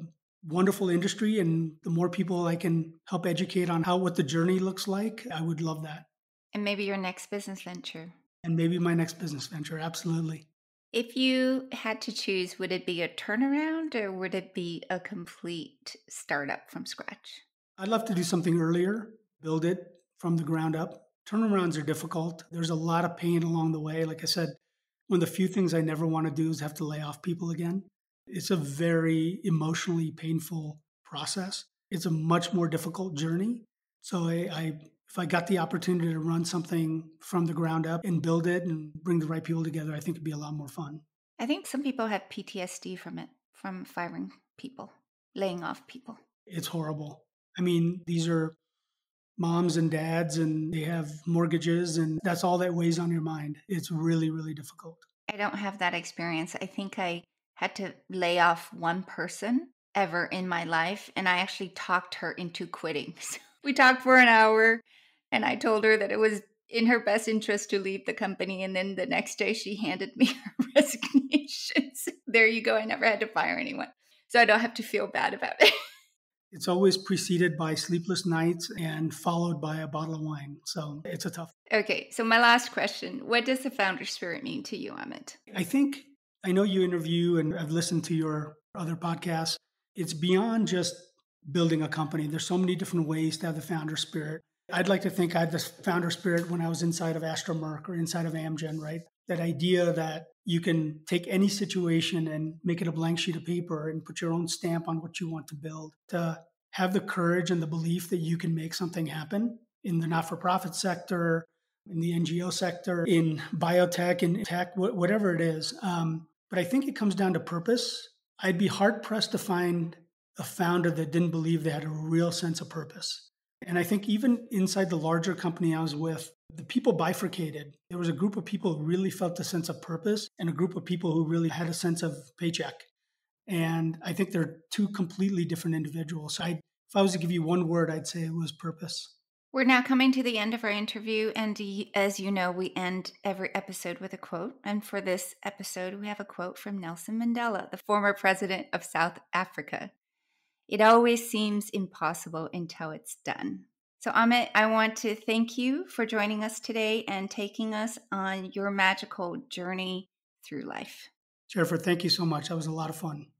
wonderful industry. And the more people I can help educate on how what the journey looks like, I would love that. And maybe your next business venture. And maybe my next business venture, absolutely. If you had to choose, would it be a turnaround or would it be a complete startup from scratch? I'd love to do something earlier, build it from the ground up. Turnarounds are difficult. There's a lot of pain along the way. Like I said, one of the few things I never want to do is have to lay off people again. It's a very emotionally painful process. It's a much more difficult journey. So I, I, if I got the opportunity to run something from the ground up and build it and bring the right people together, I think it'd be a lot more fun. I think some people have P T S D from it, from firing people, laying off people. It's horrible. I mean, these are moms and dads and they have mortgages and that's all that weighs on your mind. It's really, really difficult. I don't have that experience. I think I had to lay off one person ever in my life and I actually talked her into quitting. So we talked for an hour and I told her that it was in her best interest to leave the company. And then the next day she handed me her resignation. So there you go. I never had to fire anyone. So I don't have to feel bad about it. It's always preceded by sleepless nights and followed by a bottle of wine. So it's a tough. Okay. So my last question, what does the founder spirit mean to you, Amit? I think, I know you interview and I've listened to your other podcasts. It's beyond just building a company. There's so many different ways to have the founder spirit. I'd like to think I had the founder spirit when I was inside of Astra Merck or inside of Amgen, right? That idea that you can take any situation and make it a blank sheet of paper and put your own stamp on what you want to build, to have the courage and the belief that you can make something happen in the not-for-profit sector, in the N G O sector, in biotech, in tech, whatever it is. Um, but I think it comes down to purpose. I'd be hard-pressed to find a founder that didn't believe they had a real sense of purpose. And I think even inside the larger company I was with, the people bifurcated. There was a group of people who really felt a sense of purpose and a group of people who really had a sense of paycheck. And I think they're two completely different individuals. So I, if I was to give you one word, I'd say it was purpose. We're now coming to the end of our interview. And as you know, we end every episode with a quote. And for this episode, we have a quote from Nelson Mandela, the former president of South Africa. It always seems impossible until it's done. So Amit, I want to thank you for joining us today and taking us on your magical journey through life. Jennifer, thank you so much. That was a lot of fun.